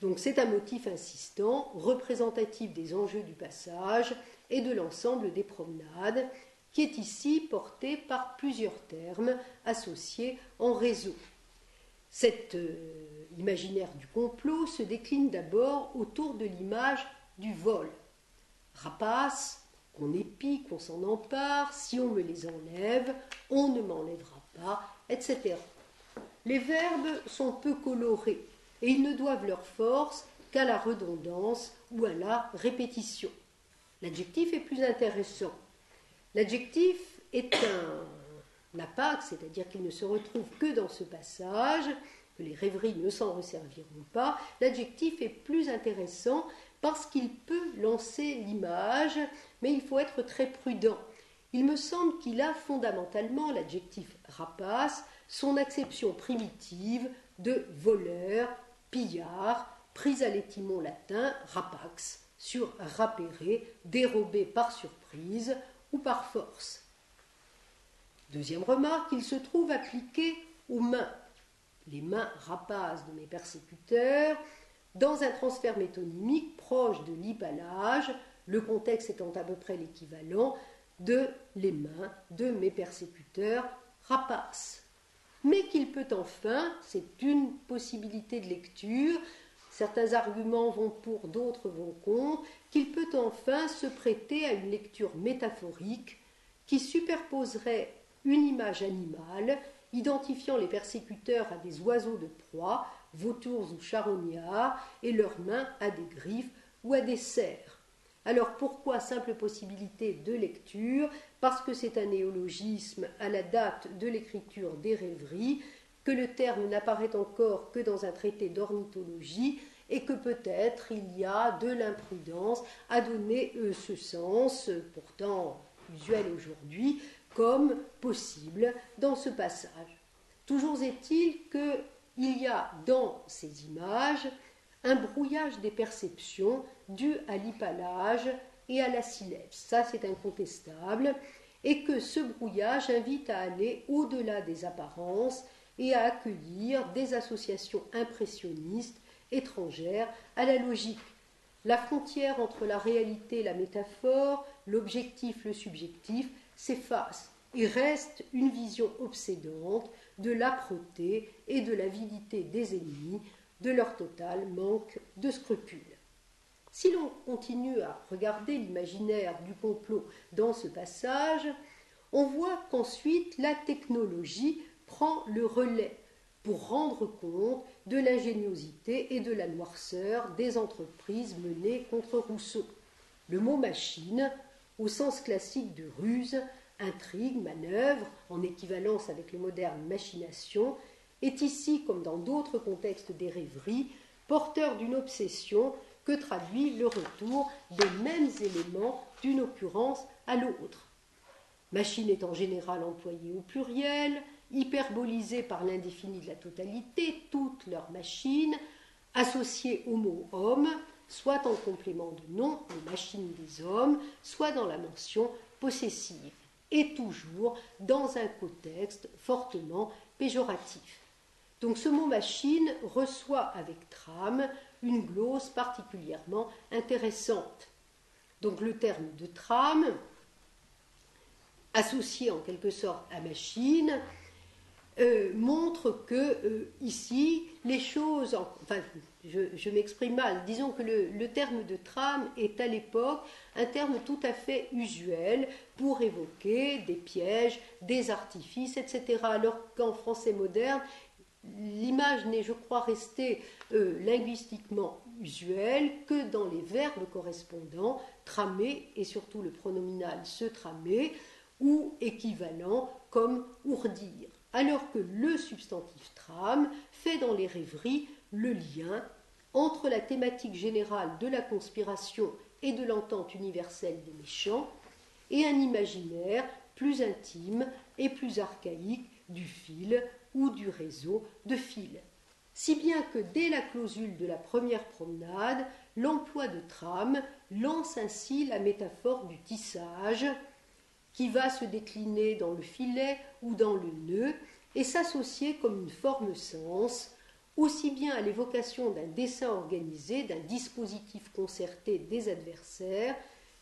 Donc c'est un motif insistant, représentatif des enjeux du passage et de l'ensemble des promenades, qui est ici porté par plusieurs termes associés en réseau. Cet imaginaire du complot se décline d'abord autour de l'image du vol. Rapace, qu'on épie, qu'on s'en empare, si on me les enlève, on ne m'enlèvera pas, etc. Les verbes sont peu colorés et ils ne doivent leur force qu'à la redondance ou à la répétition. L'adjectif est plus intéressant. L'adjectif est un apaque, c'est-à-dire qu'il ne se retrouve que dans ce passage, que les rêveries ne s'en resserviront pas. L'adjectif est plus intéressant parce qu'il peut lancer l'image, mais il faut être très prudent. Il me semble qu'il a fondamentalement, l'adjectif rapace, son acception primitive de voleur, pillard, prise à l'étimon latin rapax, sur rapérer, dérobé par surprise ou par force. Deuxième remarque, il se trouve appliqué aux mains, les mains rapaces de mes persécuteurs, dans un transfert métonymique proche de l'hypallage, le contexte étant à peu près l'équivalent de les mains de mes persécuteurs rapaces. Mais qu'il peut enfin, c'est une possibilité de lecture, certains arguments vont pour, d'autres vont contre, qu'il peut enfin se prêter à une lecture métaphorique qui superposerait une image animale identifiant les persécuteurs à des oiseaux de proie, vautours ou charognards, et leurs mains à des griffes ou à des serres. Alors pourquoi simple possibilité de lecture? Parce que c'est un néologisme à la date de l'écriture des rêveries, que le terme n'apparaît encore que dans un traité d'ornithologie et que peut-être il y a de l'imprudence à donner ce sens, pourtant usuel aujourd'hui, comme possible dans ce passage. Toujours est-il qu'il y a dans ces images un brouillage des perceptions dû à l'hypallage et à la syllèbe. Ça, c'est incontestable, et que ce brouillage invite à aller au-delà des apparences et à accueillir des associations impressionnistes étrangères à la logique. La frontière entre la réalité et la métaphore, l'objectif, le subjectif, s'efface et reste une vision obsédante de l'âpreté et de l'avidité des ennemis, de leur total manque de scrupules. Si l'on continue à regarder l'imaginaire du complot dans ce passage, on voit qu'ensuite la technologie prend le relais pour rendre compte de l'ingéniosité et de la noirceur des entreprises menées contre Rousseau. Le mot « machine », au sens classique de ruse, intrigue, manœuvre, en équivalence avec le moderne « machination », est ici, comme dans d'autres contextes des rêveries, porteur d'une obsession que traduit le retour des mêmes éléments d'une occurrence à l'autre. Machine est en général employée au pluriel, hyperbolisée par l'indéfini de la totalité, toutes leurs machines, associé homo homme, soit en complément de nom aux machines des hommes, soit dans la mention possessive, et toujours dans un contexte fortement péjoratif. Donc ce mot machine reçoit avec trame une glose particulièrement intéressante. Donc le terme de trame, associé en quelque sorte à machine, montre que, ici, les choses... Enfin, je m'exprime mal. Disons que le terme de trame est à l'époque un terme tout à fait usuel pour évoquer des pièges, des artifices, etc. Alors qu'en français moderne, l'image n'est, je crois, restée linguistiquement usuelle que dans les verbes correspondants, tramer, et surtout le pronominal se tramer, ou équivalent comme ourdir. Alors que le substantif trame fait dans les rêveries le lien entre la thématique générale de la conspiration et de l'entente universelle des méchants et un imaginaire plus intime et plus archaïque du fil ou du réseau de fil. Si bien que dès la clausule de la première promenade, l'emploi de trame lance ainsi la métaphore du tissage qui va se décliner dans le filet ou dans le nœud et s'associer comme une forme-sens, aussi bien à l'évocation d'un dessin organisé, d'un dispositif concerté des adversaires,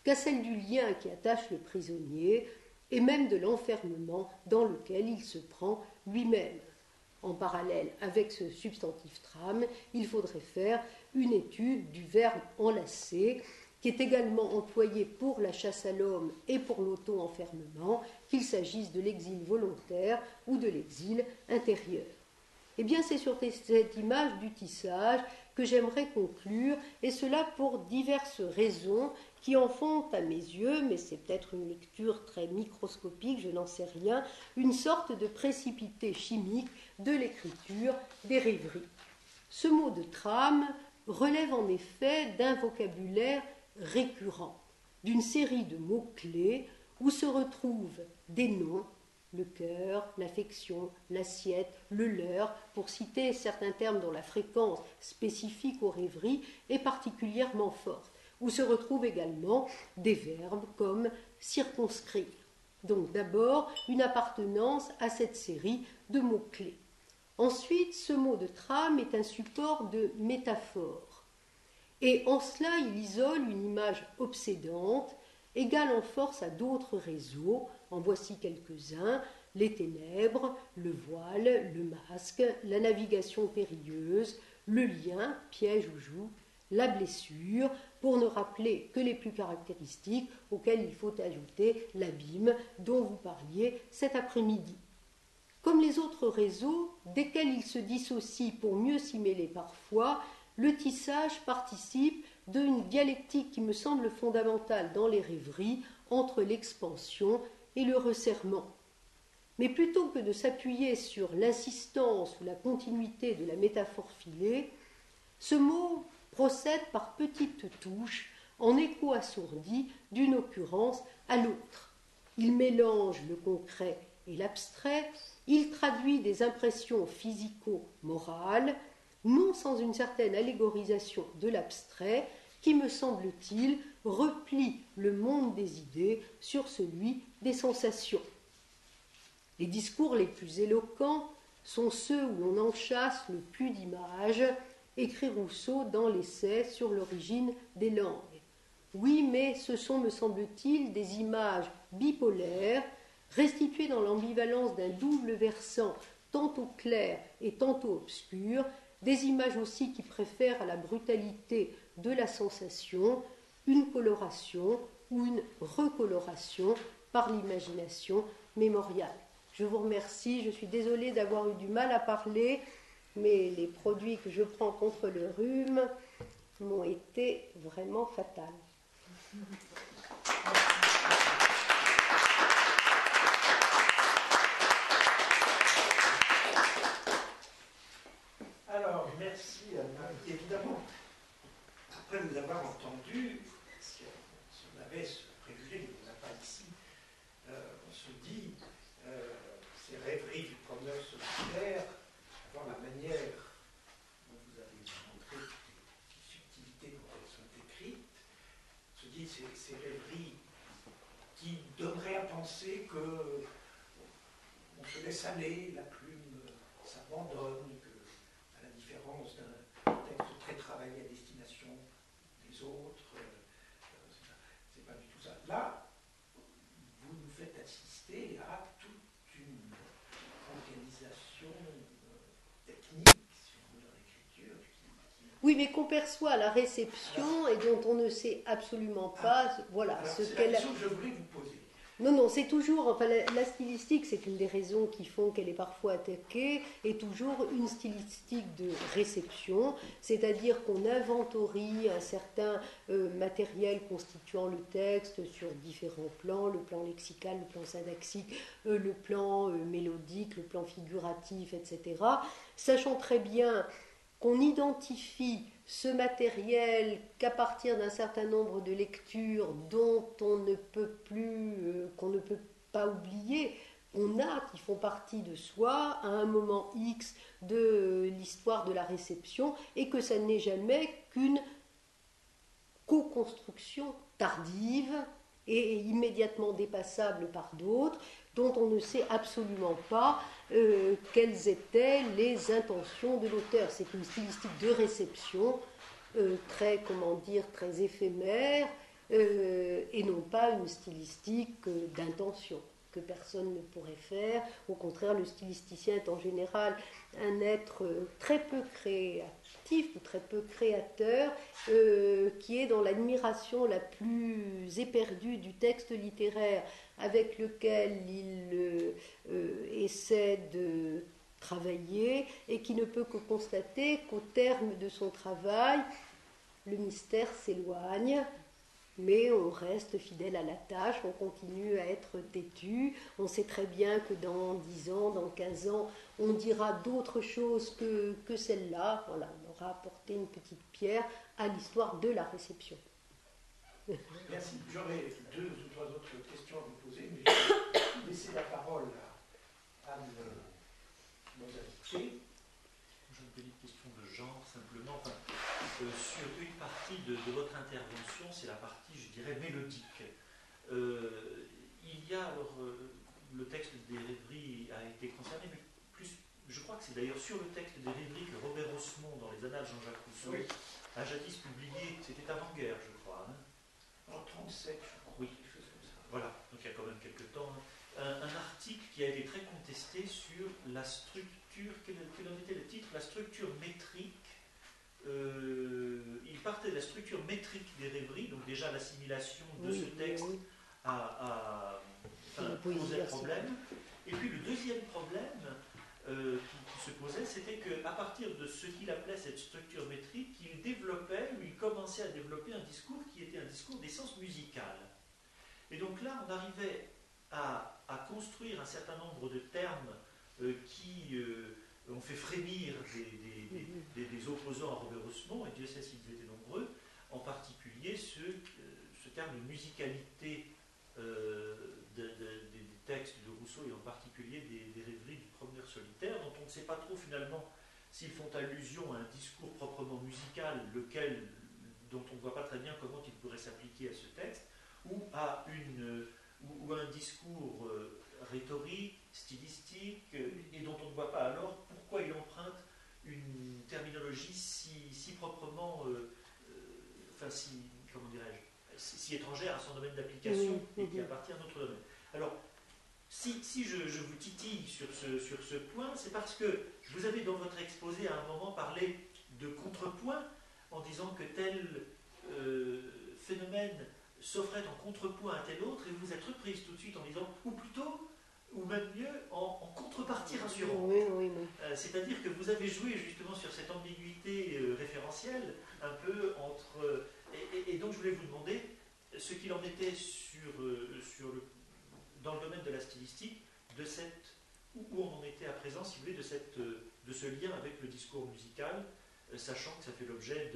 qu'à celle du lien qui attache le prisonnier et même de l'enfermement dans lequel il se prend lui-même. En parallèle avec ce substantif trame, il faudrait faire une étude du verbe enlacer, qui est également employé pour la chasse à l'homme et pour l'auto-enfermement, qu'il s'agisse de l'exil volontaire ou de l'exil intérieur. Eh bien, c'est sur cette image du tissage que j'aimerais conclure, et cela pour diverses raisons qui en font, à mes yeux, mais c'est peut-être une lecture très microscopique, je n'en sais rien, une sorte de précipité chimique de l'écriture des rêveries. Ce mot de trame relève en effet d'un vocabulaire récurrent, d'une série de mots-clés où se retrouvent des noms, le cœur, l'affection, l'assiette, le leurre, pour citer certains termes dont la fréquence spécifique aux rêveries est particulièrement forte, où se retrouvent également des verbes comme circonscrire. Donc d'abord, une appartenance à cette série de mots-clés. Ensuite, ce mot de trame est un support de métaphore, et en cela il isole une image obsédante, égale en force à d'autres réseaux, en voici quelques-uns, les ténèbres, le voile, le masque, la navigation périlleuse, le lien, piège ou joug, la blessure, pour ne rappeler que les plus caractéristiques auxquelles il faut ajouter l'abîme dont vous parliez cet après-midi. Comme les autres réseaux, desquels ils se dissocient pour mieux s'y mêler parfois, le tissage participe d'une dialectique qui me semble fondamentale dans les rêveries entre l'expansion et le resserrement. Mais plutôt que de s'appuyer sur l'insistance ou la continuité de la métaphore filée, ce mot procède par petites touches en écho assourdi d'une occurrence à l'autre. Il mélange le concret et l'abstrait, il traduit des impressions physico-morales, non sans une certaine allégorisation de l'abstrait, qui, me semble-t-il, replie le monde des idées sur celui des sensations. Les discours les plus éloquents sont ceux où l'on enchâsse le plus d'images, écrit Rousseau dans l'essai sur l'origine des langues. Oui, mais ce sont, me semble-t-il, des images bipolaires, restitué dans l'ambivalence d'un double versant, tantôt clair et tantôt obscur, des images aussi qui préfèrent à la brutalité de la sensation une coloration ou une recoloration par l'imagination mémoriale. Je vous remercie, je suis désolée d'avoir eu du mal à parler, mais les produits que je prends contre le rhume m'ont été vraiment fatals. Merci Anne-Marie. Évidemment, après nous avoir entendus, si on avait ce préjugé, il n'y en a pas ici, on se dit, ces rêveries du promeneur solitaire, dans la manière dont vous avez montré très salée, la plume s'abandonne, à la différence d'un texte très travaillé à destination des autres. C'est pas du tout ça. Là, vous nous faites assister à toute une organisation technique. Oui, mais qu'on perçoit à la réception et dont on ne sait absolument pas, voilà, ce qu'elle... C'est la question que je voulais vous poser. Non, non, c'est toujours... Enfin, la stylistique, c'est une des raisons qui font qu'elle est parfois attaquée, est toujours une stylistique de réception, c'est-à-dire qu'on inventorie un certain matériel constituant le texte sur différents plans, le plan lexical, le plan syntaxique, le plan mélodique, le plan figuratif, etc., sachant très bien... qu'on identifie ce matériel qu'à partir d'un certain nombre de lectures dont on ne peut plus, qu'on ne peut pas oublier, qui font partie de soi à un moment X de l'histoire de la réception, et que ça n'est jamais qu'une co-construction tardive et immédiatement dépassable par d'autres, dont on ne sait absolument pas quelles étaient les intentions de l'auteur. C'est une stylistique de réception très, très éphémère et non pas une stylistique d'intention que personne ne pourrait faire. Au contraire, le stylisticien est en général un être très peu créatif ou très peu créateur qui est dans l'admiration la plus éperdue du texte littéraire avec lequel il essaie de travailler et qui ne peut que constater qu'au terme de son travail, le mystère s'éloigne. Mais on reste fidèle à la tâche, on continue à être têtu. On sait très bien que dans 10 ans, dans 15 ans, on dira d'autres choses que celle-là. Voilà, on aura apporté une petite pierre à l'histoire de la réception. Merci. J'aurais deux ou trois autres questions à vous poser, mais je vais laisser la parole à nos invités. J'ai une petite question de genre, simplement. Enfin, sur une partie de votre intervention, c'est la partie, je dirais, mélodique. Il y a, alors, le texte des Rêveries a été concerné, mais plus, je crois que c'est d'ailleurs sur le texte des Rêveries que Robert Rossement, dans les Annales Jean-Jacques Rousseau, oui, a jadis publié, c'était avant-guerre, je crois. Hein, en 37, je crois. Oui, quelque chose comme ça. Voilà, donc il y a quand même quelques temps. Un article qui a été très contesté sur la structure, quel en était le titre, la structure métrique. Il partait de la structure métrique des Rêveries, donc déjà l'assimilation de ce texte posait problème. Et puis le deuxième problème qui se posait, c'était qu'à partir de ce qu'il appelait cette structure métrique, il développait, ou il commençait à développer un discours qui était un discours d'essence musicale. Et donc là, on arrivait à construire un certain nombre de termes qui... on fait frémir des opposants à Robert Rossement, et Dieu sait s'ils étaient nombreux, en particulier ce terme de musicalité des textes de Rousseau, et en particulier des Rêveries du Promeneur Solitaire, dont on ne sait pas trop finalement s'ils font allusion à un discours proprement musical, dont on ne voit pas très bien comment il pourrait s'appliquer à ce texte, ou à un discours rhétorique, stylistique, et dont on ne voit pas alors pourquoi il emprunte une terminologie si proprement, si étrangère à son domaine d'application et qui appartient à notre domaine. Alors, si je vous titille sur ce point, c'est parce que vous avez dans votre exposé à un moment parlé de contrepoint en disant que tel phénomène s'offrait en contrepoint à tel autre, et vous vous êtes reprise tout de suite en disant, ou plutôt, ou même mieux, en contrepartie rassurante. Oui, oui, oui. C'est-à-dire que vous avez joué justement sur cette ambiguïté référentielle, un peu entre... et donc je voulais vous demander ce qu'il en était dans le domaine de la stylistique, où on en était à présent, si vous voulez, de ce lien avec le discours musical, sachant que ça fait l'objet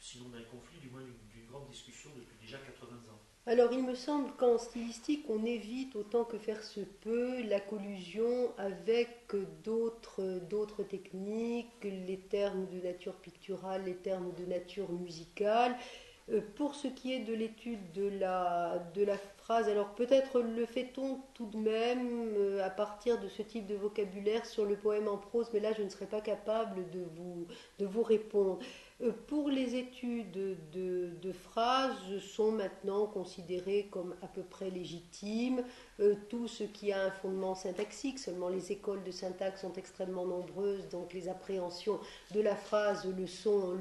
sinon d'un conflit, du moins d'une grande discussion depuis déjà 80 ans. Alors, il me semble qu'en stylistique, on évite autant que faire se peut la collusion avec d'autres techniques, les termes de nature picturale, les termes de nature musicale. Pour ce qui est de l'étude de la phrase, alors peut-être le fait-on tout de même à partir de ce type de vocabulaire sur le poème en prose, mais là je ne serais pas capable de vous répondre. Pour les études de phrases sont maintenant considérées comme à peu près légitimes, tout ce qui a un fondement syntaxique, seulement les écoles de syntaxe sont extrêmement nombreuses, donc les appréhensions de la phrase le sont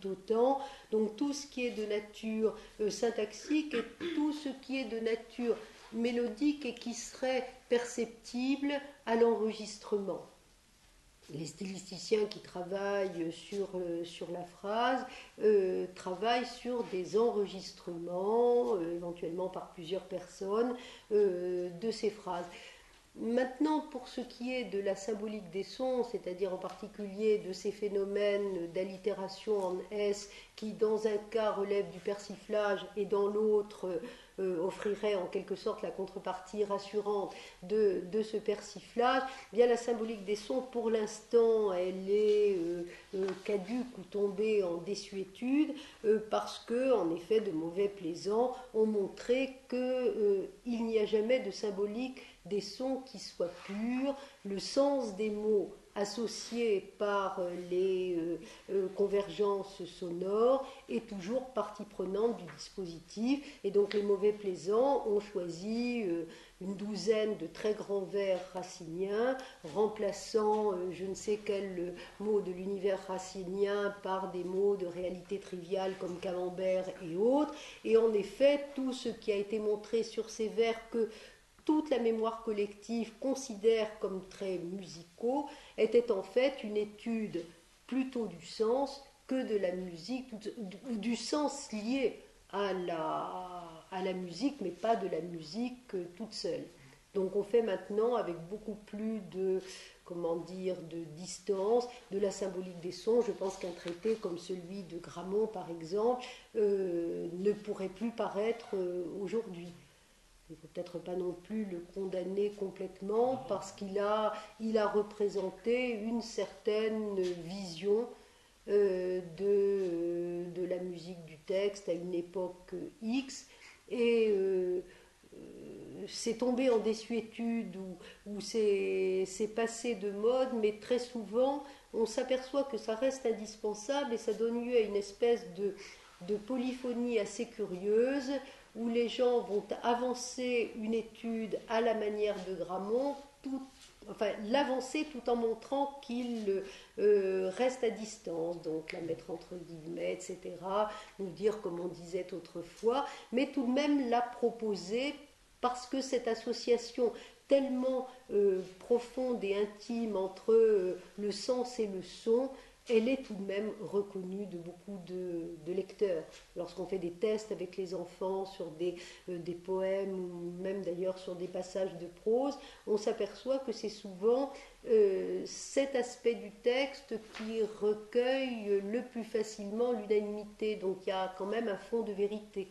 tout autant, donc tout ce qui est de nature syntaxique et tout ce qui est de nature mélodique et qui serait perceptible à l'enregistrement. Les stylisticiens qui travaillent sur la phrase travaillent sur des enregistrements, éventuellement par plusieurs personnes, de ces phrases. Maintenant, pour ce qui est de la symbolique des sons, c'est-à-dire en particulier de ces phénomènes d'allitération en S qui, dans un cas, relèvent du persiflage et dans l'autre, offrirait en quelque sorte la contrepartie rassurante de ce persiflage, eh bien la symbolique des sons, pour l'instant, elle est caduque ou tombée en désuétude parce que, en effet, de mauvais plaisants ont montré qu'il n'y a jamais de symbolique des sons qui soient purs. Le sens des mots associé par les convergences sonores est toujours partie prenante du dispositif, et donc les mauvais plaisants ont choisi une douzaine de très grands vers raciniens, remplaçant je ne sais quel mot de l'univers racinien par des mots de réalité triviale comme camembert et autres, et en effet tout ce qui a été montré sur ces vers que toute la mémoire collective considère comme traits musicaux était en fait une étude plutôt du sens que de la musique, ou du sens lié à la musique, mais pas de la musique toute seule. Donc on fait maintenant avec beaucoup plus de, comment dire, de distance, de la symbolique des sons. Je pense qu'un traité comme celui de Grammont, par exemple, ne pourrait plus paraître aujourd'hui. Il ne faut peut-être pas non plus le condamner complètement parce qu'il a représenté une certaine vision de la musique du texte à une époque X, et c'est tombé en désuétude ou c'est passé de mode, mais très souvent on s'aperçoit que ça reste indispensable et ça donne lieu à une espèce de polyphonie assez curieuse, où les gens vont avancer une étude à la manière de Grammont, l'avancer tout en montrant qu'il reste à distance, donc la mettre entre guillemets, etc., nous dire comme on disait autrefois, mais tout de même la proposer parce que cette association tellement profonde et intime entre le sens et le son, elle est tout de même reconnue de beaucoup de lecteurs. Lorsqu'on fait des tests avec les enfants sur des poèmes, ou même d'ailleurs sur des passages de prose, on s'aperçoit que c'est souvent cet aspect du texte qui recueille le plus facilement l'unanimité. Donc il y a quand même un fond de vérité.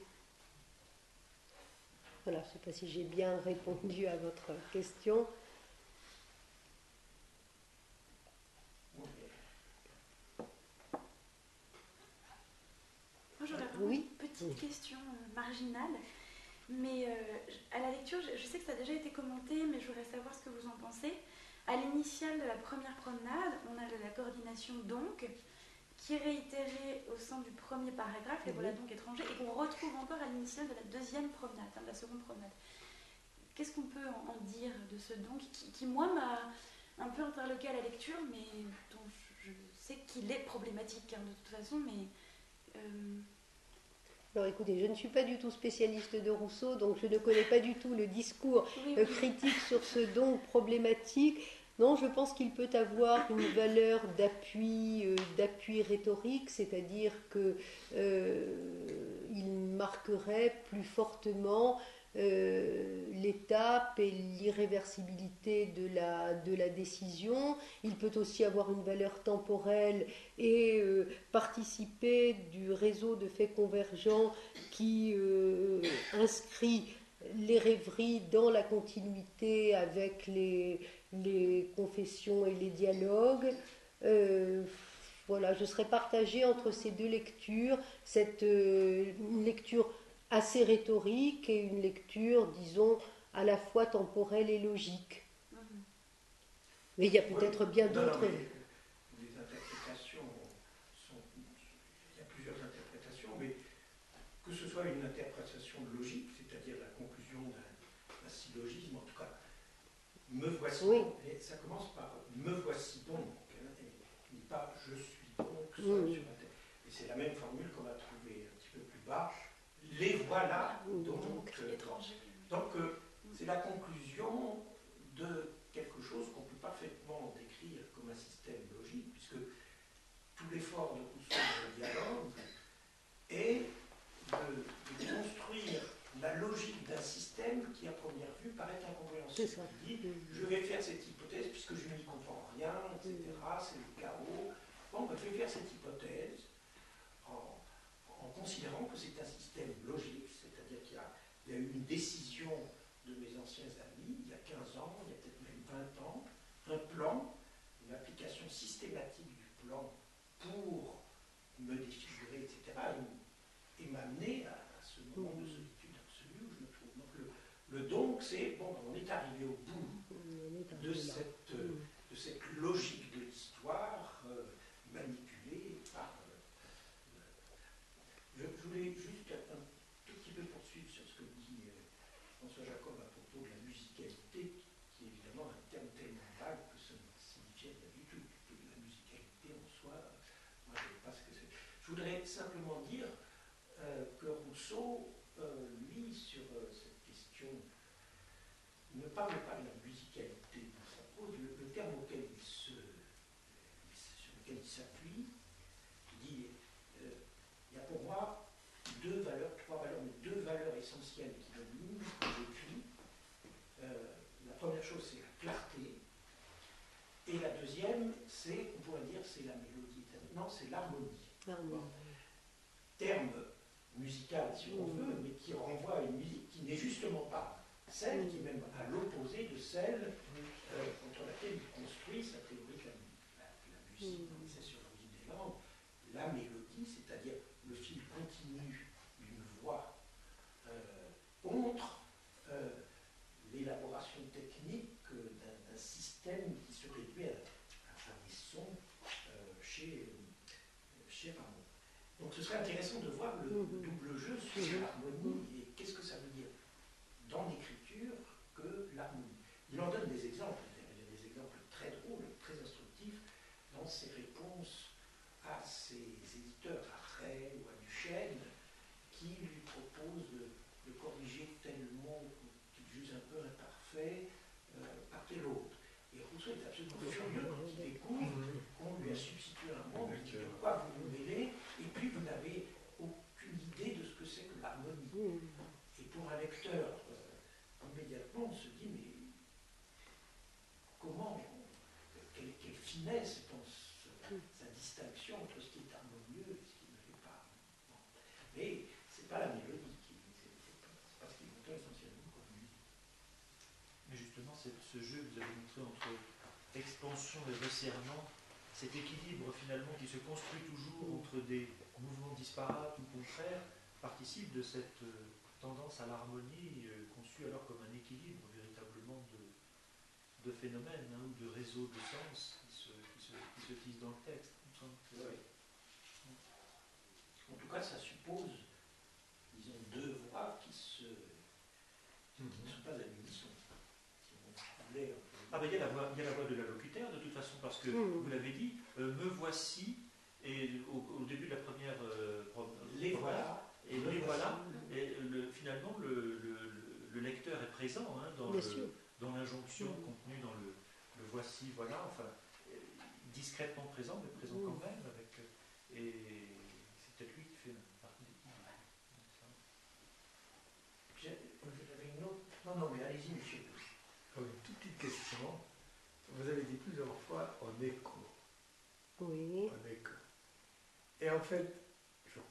Voilà, je ne sais pas si j'ai bien répondu à votre question. Oui. Une petite question marginale, mais à la lecture, je sais que ça a déjà été commenté, mais je voudrais savoir ce que vous en pensez. À l'initiale de la première promenade, on a la coordination donc, qui est réitérée au sein du premier paragraphe, et voilà donc étranger, et qu'on retrouve encore à l'initiale de la deuxième promenade, de la seconde promenade. Qu'est-ce qu'on peut en dire de ce donc, qui moi m'a un peu interloqué à la lecture, mais dont je sais qu'il est problématique hein, de toute façon, mais... Alors écoutez, je ne suis pas du tout spécialiste de Rousseau, donc je ne connais pas du tout le discours critique sur ce don problématique. Non, je pense qu'il peut avoir une valeur d'appui rhétorique, c'est-à-dire qu'il marquerait plus fortement l'étape et l'irréversibilité de la décision. Il peut aussi avoir une valeur temporelle et participer du réseau de faits convergents qui inscrit les rêveries dans la continuité avec les confessions et les dialogues. Voilà, je serais partagée entre ces deux lectures, une lecture assez rhétorique et une lecture, disons, à la fois temporelle et logique. Mmh. Mais il y a peut-être bien d'autres... Les interprétations sont... Il y a plusieurs interprétations, mais que ce soit une interprétation logique, c'est-à-dire la conclusion d'un syllogisme, en tout cas, « me voici oui. », et ça commence par « me voici donc hein, », et pas « je suis donc mmh. ». Et c'est la même formule qu'on a trouvée un petit peu plus bas, « les voilà donc ». Donc, c'est la conclusion de quelque chose qu'on peut parfaitement décrire comme un système logique, puisque tout l'effort de Rousseau dans le dialogue est de construire la logique d'un système qui, à première vue, paraît incompréhensible. Il dit, je vais faire cette hypothèse puisque je n'y comprends rien, etc., c'est le chaos. Bon, ben, je vais faire cette hypothèse en considérant que c'est un système logique, c'est-à-dire qu'il y a... Il y a eu une décision de mes anciens amis, il y a 15 ans, il y a peut-être même 20 ans, un plan, une application systématique du plan pour me défigurer, etc., et m'amener à ce moment de solitude absolue où je me trouve. Donc le donc, c'est, bon, on est arrivé au bout de cette logique de l'histoire manipulée par... Je voulais juste... Je vais poursuivre sur ce que dit François Jacob à propos de la musicalité, qui est évidemment un terme tellement vague que ça ne signifie rien du tout. La musicalité en soi, moi je ne sais pas ce que c'est. Je voudrais simplement dire que Rousseau, lui, sur cette question, ne parle pas de la musicalité dans sa prose. Le terme auquel sur lequel il s'appuie, il dit il y a pour moi trois valeurs essentielles qui dominent, que j'écris. La première chose, c'est la clarté. Et la deuxième, c'est, on pourrait dire, c'est la mélodie. Non, c'est l'harmonie. Bon. Terme musical, si on veut, mais qui renvoie à une musique qui n'est justement pas celle, qui est même à l'opposé de celle contre laquelle il construit sa théorie de la musique. C'est sur la musique des langues. La mélodie, c'est-à-dire le fil continu d'une voix contre l'élaboration technique d'un système qui se réduit à des sons chez Rameau. Donc ce serait intéressant de voir le double jeu sur l'harmonie et qu'est-ce que ça veut dire dans l'écriture que l'harmonie. Il en donne des exemples, il y a des exemples très drôles, très instructifs dans ses réponses à ses éditeurs, à Ray ou à Duchesne, qui lui proposent de corriger tel mot qu'il juge un peu imparfait par tel autre. Et Rousseau est absolument furieux quand il découvre qu'on lui a substitué un mot, mais de quoi vous vous mêlez, et puis vous n'avez aucune idée de ce que c'est que l'harmonie. Et pour un lecteur, immédiatement, on se dit, mais comment, quelle finesse pense sa distinction entre ce qui est harmonieux et ce qui ne l'est pas. Bon. Mais ce n'est pas la mélodie, c'est parce qu'il compte essentiellement comme lui. Mais justement, ce jeu que vous avez montré entre expansion et resserrement, cet équilibre finalement qui se construit toujours entre des mouvements disparates ou contraires, participe de cette tendance à l'harmonie conçue alors comme un équilibre véritablement de phénomènes ou de réseaux de sens qui se tissent dans le texte. Oui. En tout cas, ça suppose, disons, deux voix qui ne sont pas à l'unisson. Ah ben il y a la voix de l'allocuteur, de toute façon, parce que vous l'avez dit, me voici, et au début de la première les voilà, et les voilà, et finalement le lecteur est présent dans dans l'injonction contenue dans le voici, voilà, enfin, discrètement présent, mais présent quand même, et c'est peut-être lui qui fait partie des titres. J'avais une autre... Non, mais allez-y, monsieur. Une toute petite question. Vous avez dit plusieurs fois en écho. Oui. En écho. Et en fait, je ne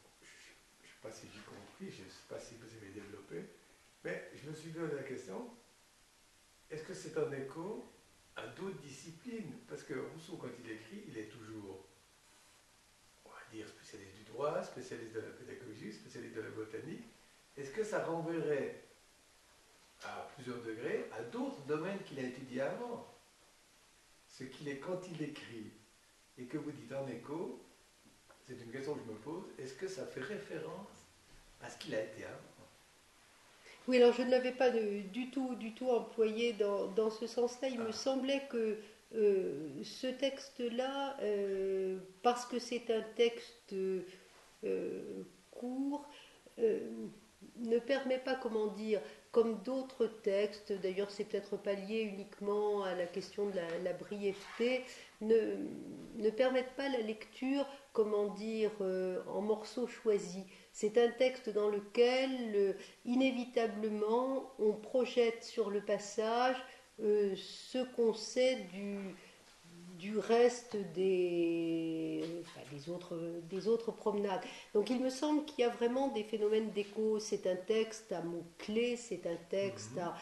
sais pas si j'ai compris, je ne sais pas si vous avez développé, mais je me suis donné la question... Est-ce que c'est un écho à d'autres disciplines? Parce que Rousseau, quand il écrit, il est toujours dire spécialiste du droit, spécialiste de la pédagogie, spécialiste de la botanique, est-ce que ça renverrait à plusieurs degrés à d'autres domaines qu'il a étudiés avant? Ce qu'il est quand il écrit et que vous dites en écho, c'est une question que je me pose, est-ce que ça fait référence à ce qu'il a été avant? Oui, alors je ne l'avais pas du tout employé dans ce sens-là. Il me semblait que ce texte-là, parce que c'est un texte court, ne permet pas, comment dire, comme d'autres textes, d'ailleurs c'est peut-être pallié uniquement à la question de la brièveté, ne permettent pas la lecture, comment dire, en morceaux choisis. C'est un texte dans lequel, inévitablement, on projette sur le passage ce qu'on sait du reste des autres promenades. Donc il me semble qu'il y a vraiment des phénomènes d'écho. C'est un texte à mots-clés, c'est un texte à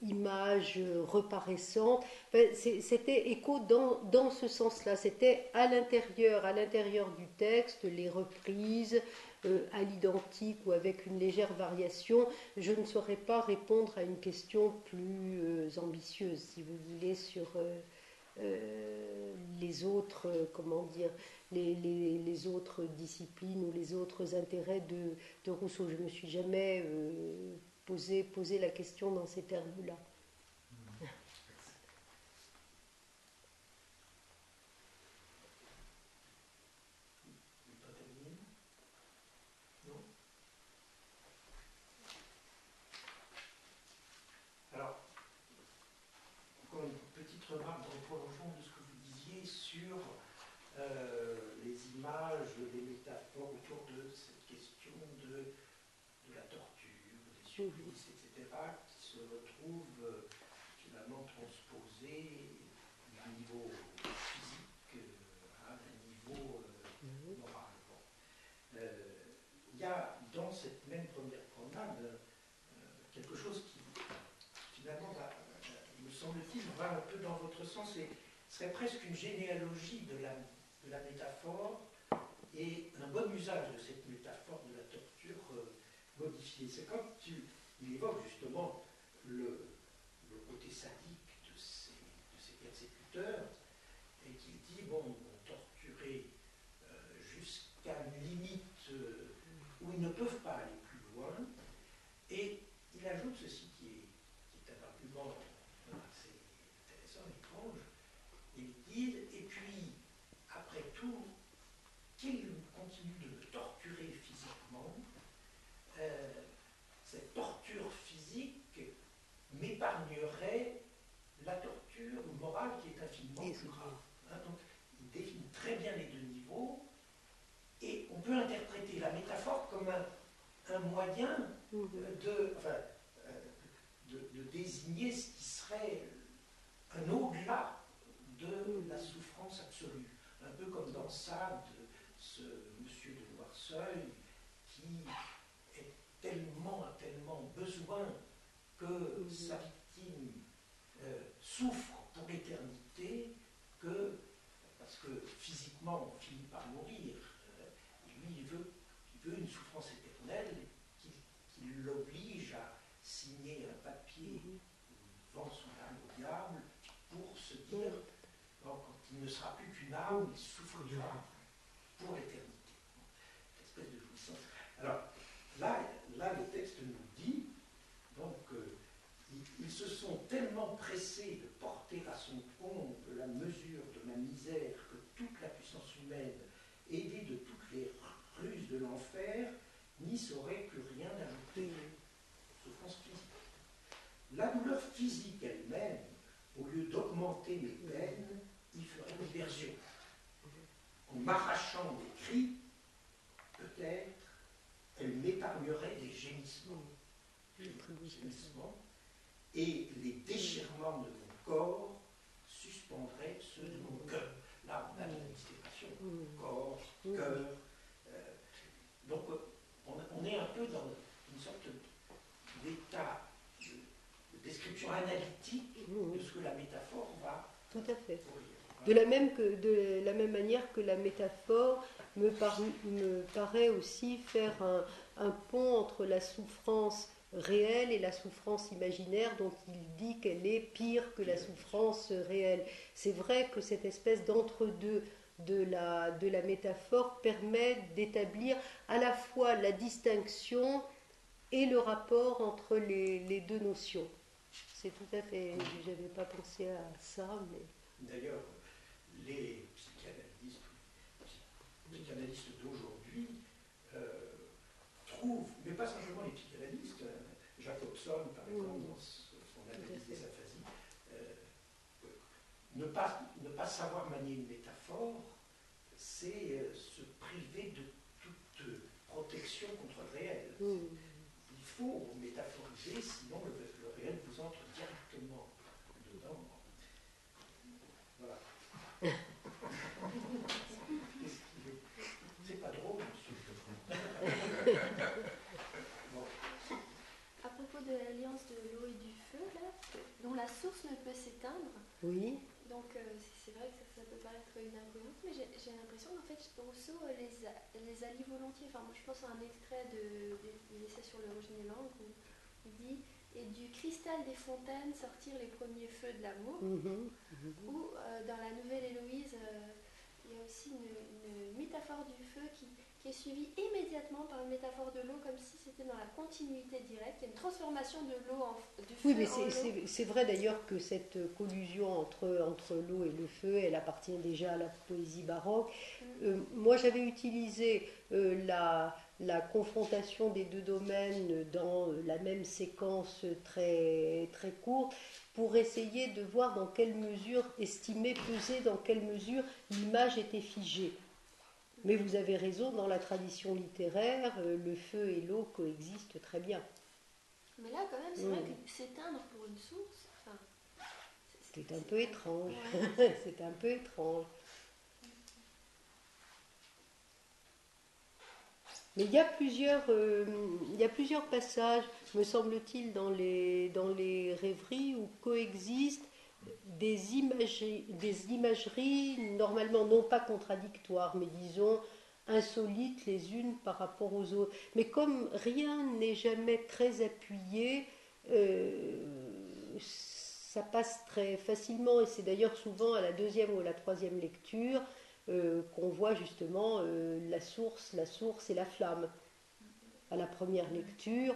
images reparaissantes. Enfin, c'était écho dans ce sens-là. C'était à l'intérieur du texte, les reprises... à l'identique ou avec une légère variation, je ne saurais pas répondre à une question plus ambitieuse, si vous voulez, sur les autres, comment dire, les autres disciplines ou les autres intérêts de Rousseau. Je ne me suis jamais posé la question dans ces termes-là. Serait presque une généalogie de la métaphore et un bon usage de cette métaphore de la torture modifiée. C'est quand il évoque justement le côté sadique de ses persécuteurs et qu'il dit, bon, on torturait jusqu'à une limite où ils ne peuvent pas aller plus loin. Et il ajoute ceci qui est un argument assez intéressant, étrange. Il dit, et puis, après tout, qu'il continue de me torturer physiquement, cette torture physique m'épargnerait la torture morale qui est infiniment plus grave. Hein, donc, il définit très bien les deux niveaux, et on peut interpréter la métaphore comme un moyen de désigner ce qui serait un au-delà de la souffrance absolue. Un peu comme dans Sade, ce monsieur de Noirceuil qui est tellement besoin que sa victime souffre pour l'éternité parce que physiquement on finit par mourir. Et lui, il veut une souffrance éternelle qui l'oblige à signer un papier où il vend son âme au diable pour se dire... quand il ne sera plus qu'une âme, il souffrira pour l'éternité. Espèce de jouissance. Alors, là, le texte nous dit, donc, ils se sont tellement pressés de porter à son comble la mesure de ma misère que toute la puissance humaine, aidée de toutes les ruses de l'enfer, n'y saurait plus rien ajouter. Souffrance physique. La douleur physique elle-même, au lieu d'augmenter mes peines, il ferait une version. En m'arrachant des cris, peut-être, elle m'épargnerait des gémissements. Et les déchirements de mon corps suspendraient ceux de mon cœur. Là, on a la distinction. Corps, cœur. Donc, on est un peu dans une sorte d'état de description analytique de ce que la métaphore va... Tout à fait. De la même manière que la métaphore me paraît aussi faire un pont entre la souffrance réelle et la souffrance imaginaire dont il dit qu'elle est pire que la souffrance réelle. C'est vrai que cette espèce d'entre-deux de la métaphore permet d'établir à la fois la distinction et le rapport entre les deux notions. C'est tout à fait... Je n'avais pas pensé à ça, mais... D'ailleurs, les psychanalystes d'aujourd'hui trouvent, mais pas simplement les psychanalystes, Jacobson, par exemple, dans son analyse des aphasies, ne pas savoir manier une métaphore, c'est se priver de toute protection contre le réel. Il faut vous métaphoriser, sinon le réel vous entre directement dedans. Voilà. C'est pas drôle, monsieur. Bon. À propos de l'alliance de l'eau et du feu, là, dont la source ne peut s'éteindre. Oui. Donc c'est vrai que ça peut paraître une incohérence, mais j'ai l'impression qu'en fait Rousseau les allie volontiers. Enfin, moi je pense à un extrait de l'essai sur l'origine des langues où il dit « Et du cristal des fontaines sortir les premiers feux de l'amour », ou dans la Nouvelle Héloïse, il y a aussi une métaphore du feu qui est suivie immédiatement par une métaphore de l'eau, comme si c'était dans la continuité directe. Il y a une transformation de l'eau du feu. Oui, mais c'est vrai d'ailleurs que cette collusion entre l'eau et le feu, elle appartient déjà à la poésie baroque. Moi, j'avais utilisé la confrontation des deux domaines dans la même séquence très, très courte pour essayer de voir dans quelle mesure, dans quelle mesure l'image était figée. Mais vous avez raison, dans la tradition littéraire, le feu et l'eau coexistent très bien. Mais là, quand même, c'est vrai que s'éteindre pour une source... Enfin, c'est un peu étrange. Ouais. C'est un peu étrange. Mais il y a plusieurs passages, me semble-t-il, dans les rêveries où coexistent des imageries normalement non pas contradictoires, mais disons insolites les unes par rapport aux autres. Mais comme rien n'est jamais très appuyé, ça passe très facilement, et c'est d'ailleurs souvent à la deuxième ou à la troisième lecture qu'on voit justement la source et la flamme. À la première lecture,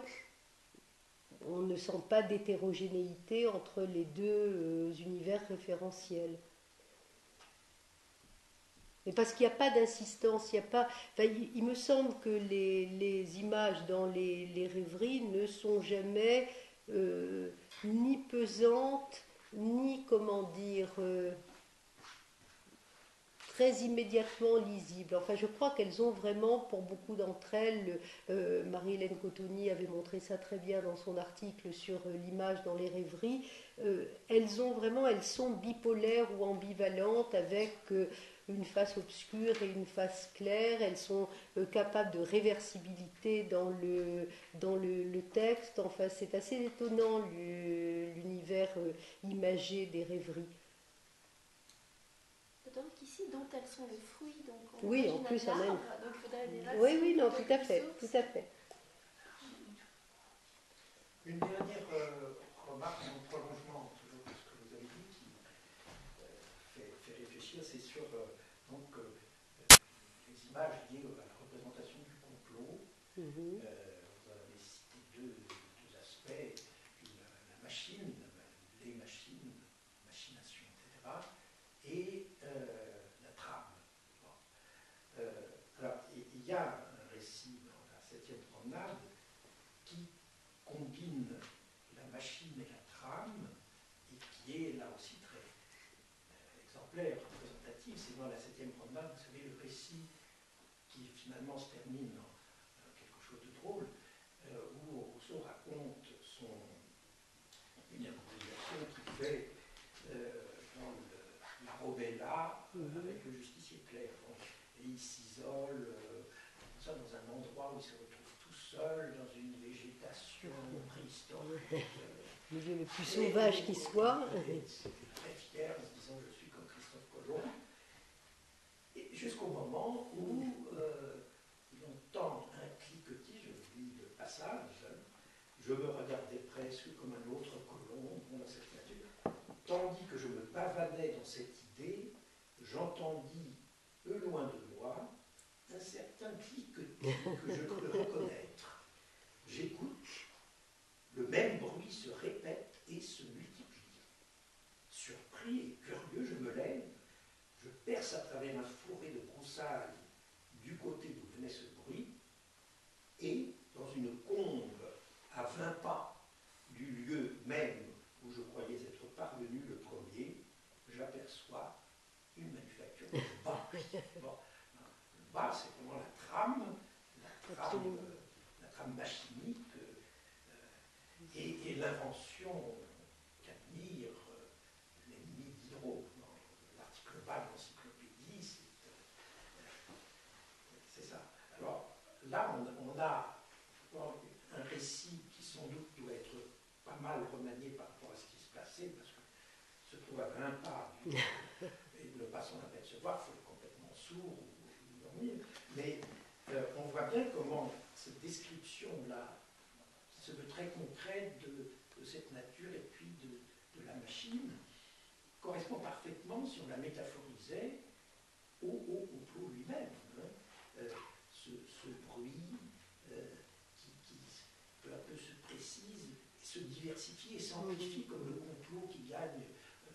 on ne sent pas d'hétérogénéité entre les deux univers référentiels. Et parce qu'il n'y a pas d'insistance, il me semble que les images dans les rêveries ne sont jamais ni pesantes, ni, comment dire... très immédiatement lisibles. Enfin, je crois qu'elles ont vraiment, pour beaucoup d'entre elles, Marie-Hélène Cotoni avait montré ça très bien dans son article sur l'image dans les rêveries, elles sont bipolaires ou ambivalentes avec une face obscure et une face claire, elles sont capables de réversibilité dans le texte, enfin c'est assez étonnant l'univers imagé des rêveries. Donc ici, dont elles sont le fruit, donc on oui, en plus elle même. Donc il faudrait des racines. Oui, non, tout à fait. Une dernière remarque en prolongement toujours de ce que vous avez dit, qui fait réfléchir, c'est sur les images liées à la représentation du complot. Vous avez cité deux aspects, la machine, les machines, machination, etc. et la trame. Bon. Alors, il y a un récit dans la 7e promenade qui combine la machine et la trame et qui est là aussi très exemplaire, représentatif. C'est dans la 7e promenade, vous savez, le récit qui finalement se termine en quelque chose de drôle, où Rousseau raconte une improvisation qu'il fait dans la Robella, avec le justicier clair. Et ils s'isolent dans un endroit où ils se retrouvent tout seuls, dans une végétation préhistorique. Le milieu le plus sauvage qui soit. Ils sont très fiers en se disant je suis comme Christophe Colomb, jusqu'au moment où l'on tend un cliquetis, je dis, de passage, je me regardais presque comme un autre Colomb, dans cette nature. Tandis que je me pavadais dans cette idée, j'entendis, loin de moi, un certain cliquetis que je crus reconnaître. J'écoute, le même bruit se répète et se multiplie. Surpris et curieux, je me lève, je perce à travers un fourré de broussailles du côté d'où venait ce bruit, et dans une combe à 20 pas du lieu même où je croyais être parvenu le premier, j'aperçois une manufacture de bas. Bon, le bas, c'est vraiment la trame machinique et l'invention qu'admire l'ennemi d'Hydro. L'article bas de l'encyclopédie, c'est ça. Alors là, on a un récit qui sans doute doit être pas mal remanié par rapport à ce qui se passait, parce que se trouve à 20 pas et ne pas s'en apercevoir, il faut être complètement sourd ou dormir. Mais on voit bien comment cette description-là, ce de très concret de cette nature et puis de la machine, correspond parfaitement, si on la métaphorisait, au plot lui-même. Hein. Ce bruit qui peu à peu se précise, se diversifie et s'amplifie comme le complot qui gagne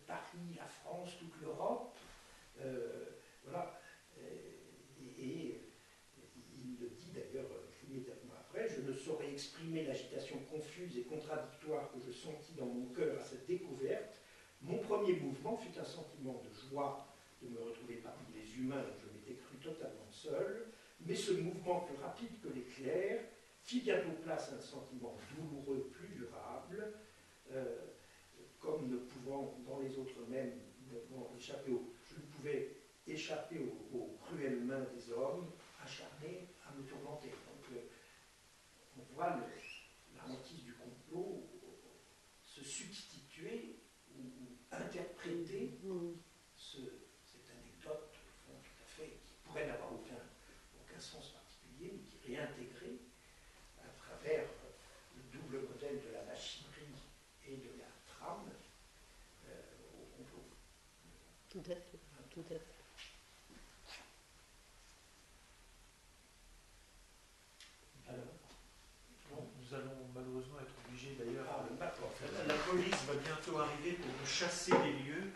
Paris, la France, toute l'Europe. Voilà. Et il le dit d'ailleurs immédiatement après, je ne saurais exprimer l'agitation confuse et contradictoire que je sentis dans mon cœur à cette découverte. Mon premier mouvement fut un sentiment de joie de me retrouver parmi les humains dont je m'étais cru totalement seul, mais ce mouvement plus rapide que l'éclair fit bientôt place à un sentiment douloureux, plus durable, comme ne pouvant, dans les autres mêmes, je ne pouvais échapper aux cruelles mains des hommes, acharnés à me tourmenter. Donc on voit la hantise du complot se substituer ou interpréter cette anecdote tout à fait, qui pourrait n'avoir aucun sens particulier, mais qui est réintégrée à travers le double modèle de la machinerie et de la trame au complot. Tout à fait, tout à fait. Alors, bon, nous allons malheureusement être obligés d'ailleurs, la police va bientôt arriver pour nous chasser des lieux.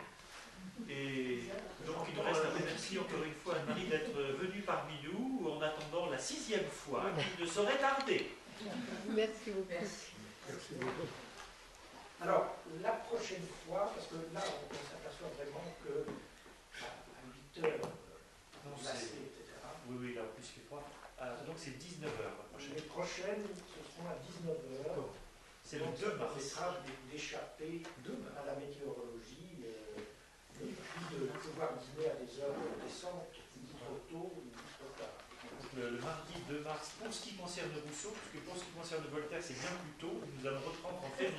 Et donc il nous reste à remercier encore une fois Anne-Marie d'être venue parmi nous en attendant la 6e fois qui ne saurait tarder. Merci beaucoup. Merci beaucoup. Alors la prochaine fois, parce que là on s'aperçoit vraiment que à 8h, oui, oui, là en plus il fait froid. Donc c'est 19h la prochaine. Les prochaines, ce seront à 19h. Bon. C'est le 2 mars. D'échapper à la météorologie. Et puis de pouvoir dîner à des heures décentes, ni trop tôt, ni trop tard. Le mardi 2 mars, pour ce qui concerne Rousseau, puisque pour ce qui concerne Voltaire, c'est bien plus tôt, nous allons reprendre en fait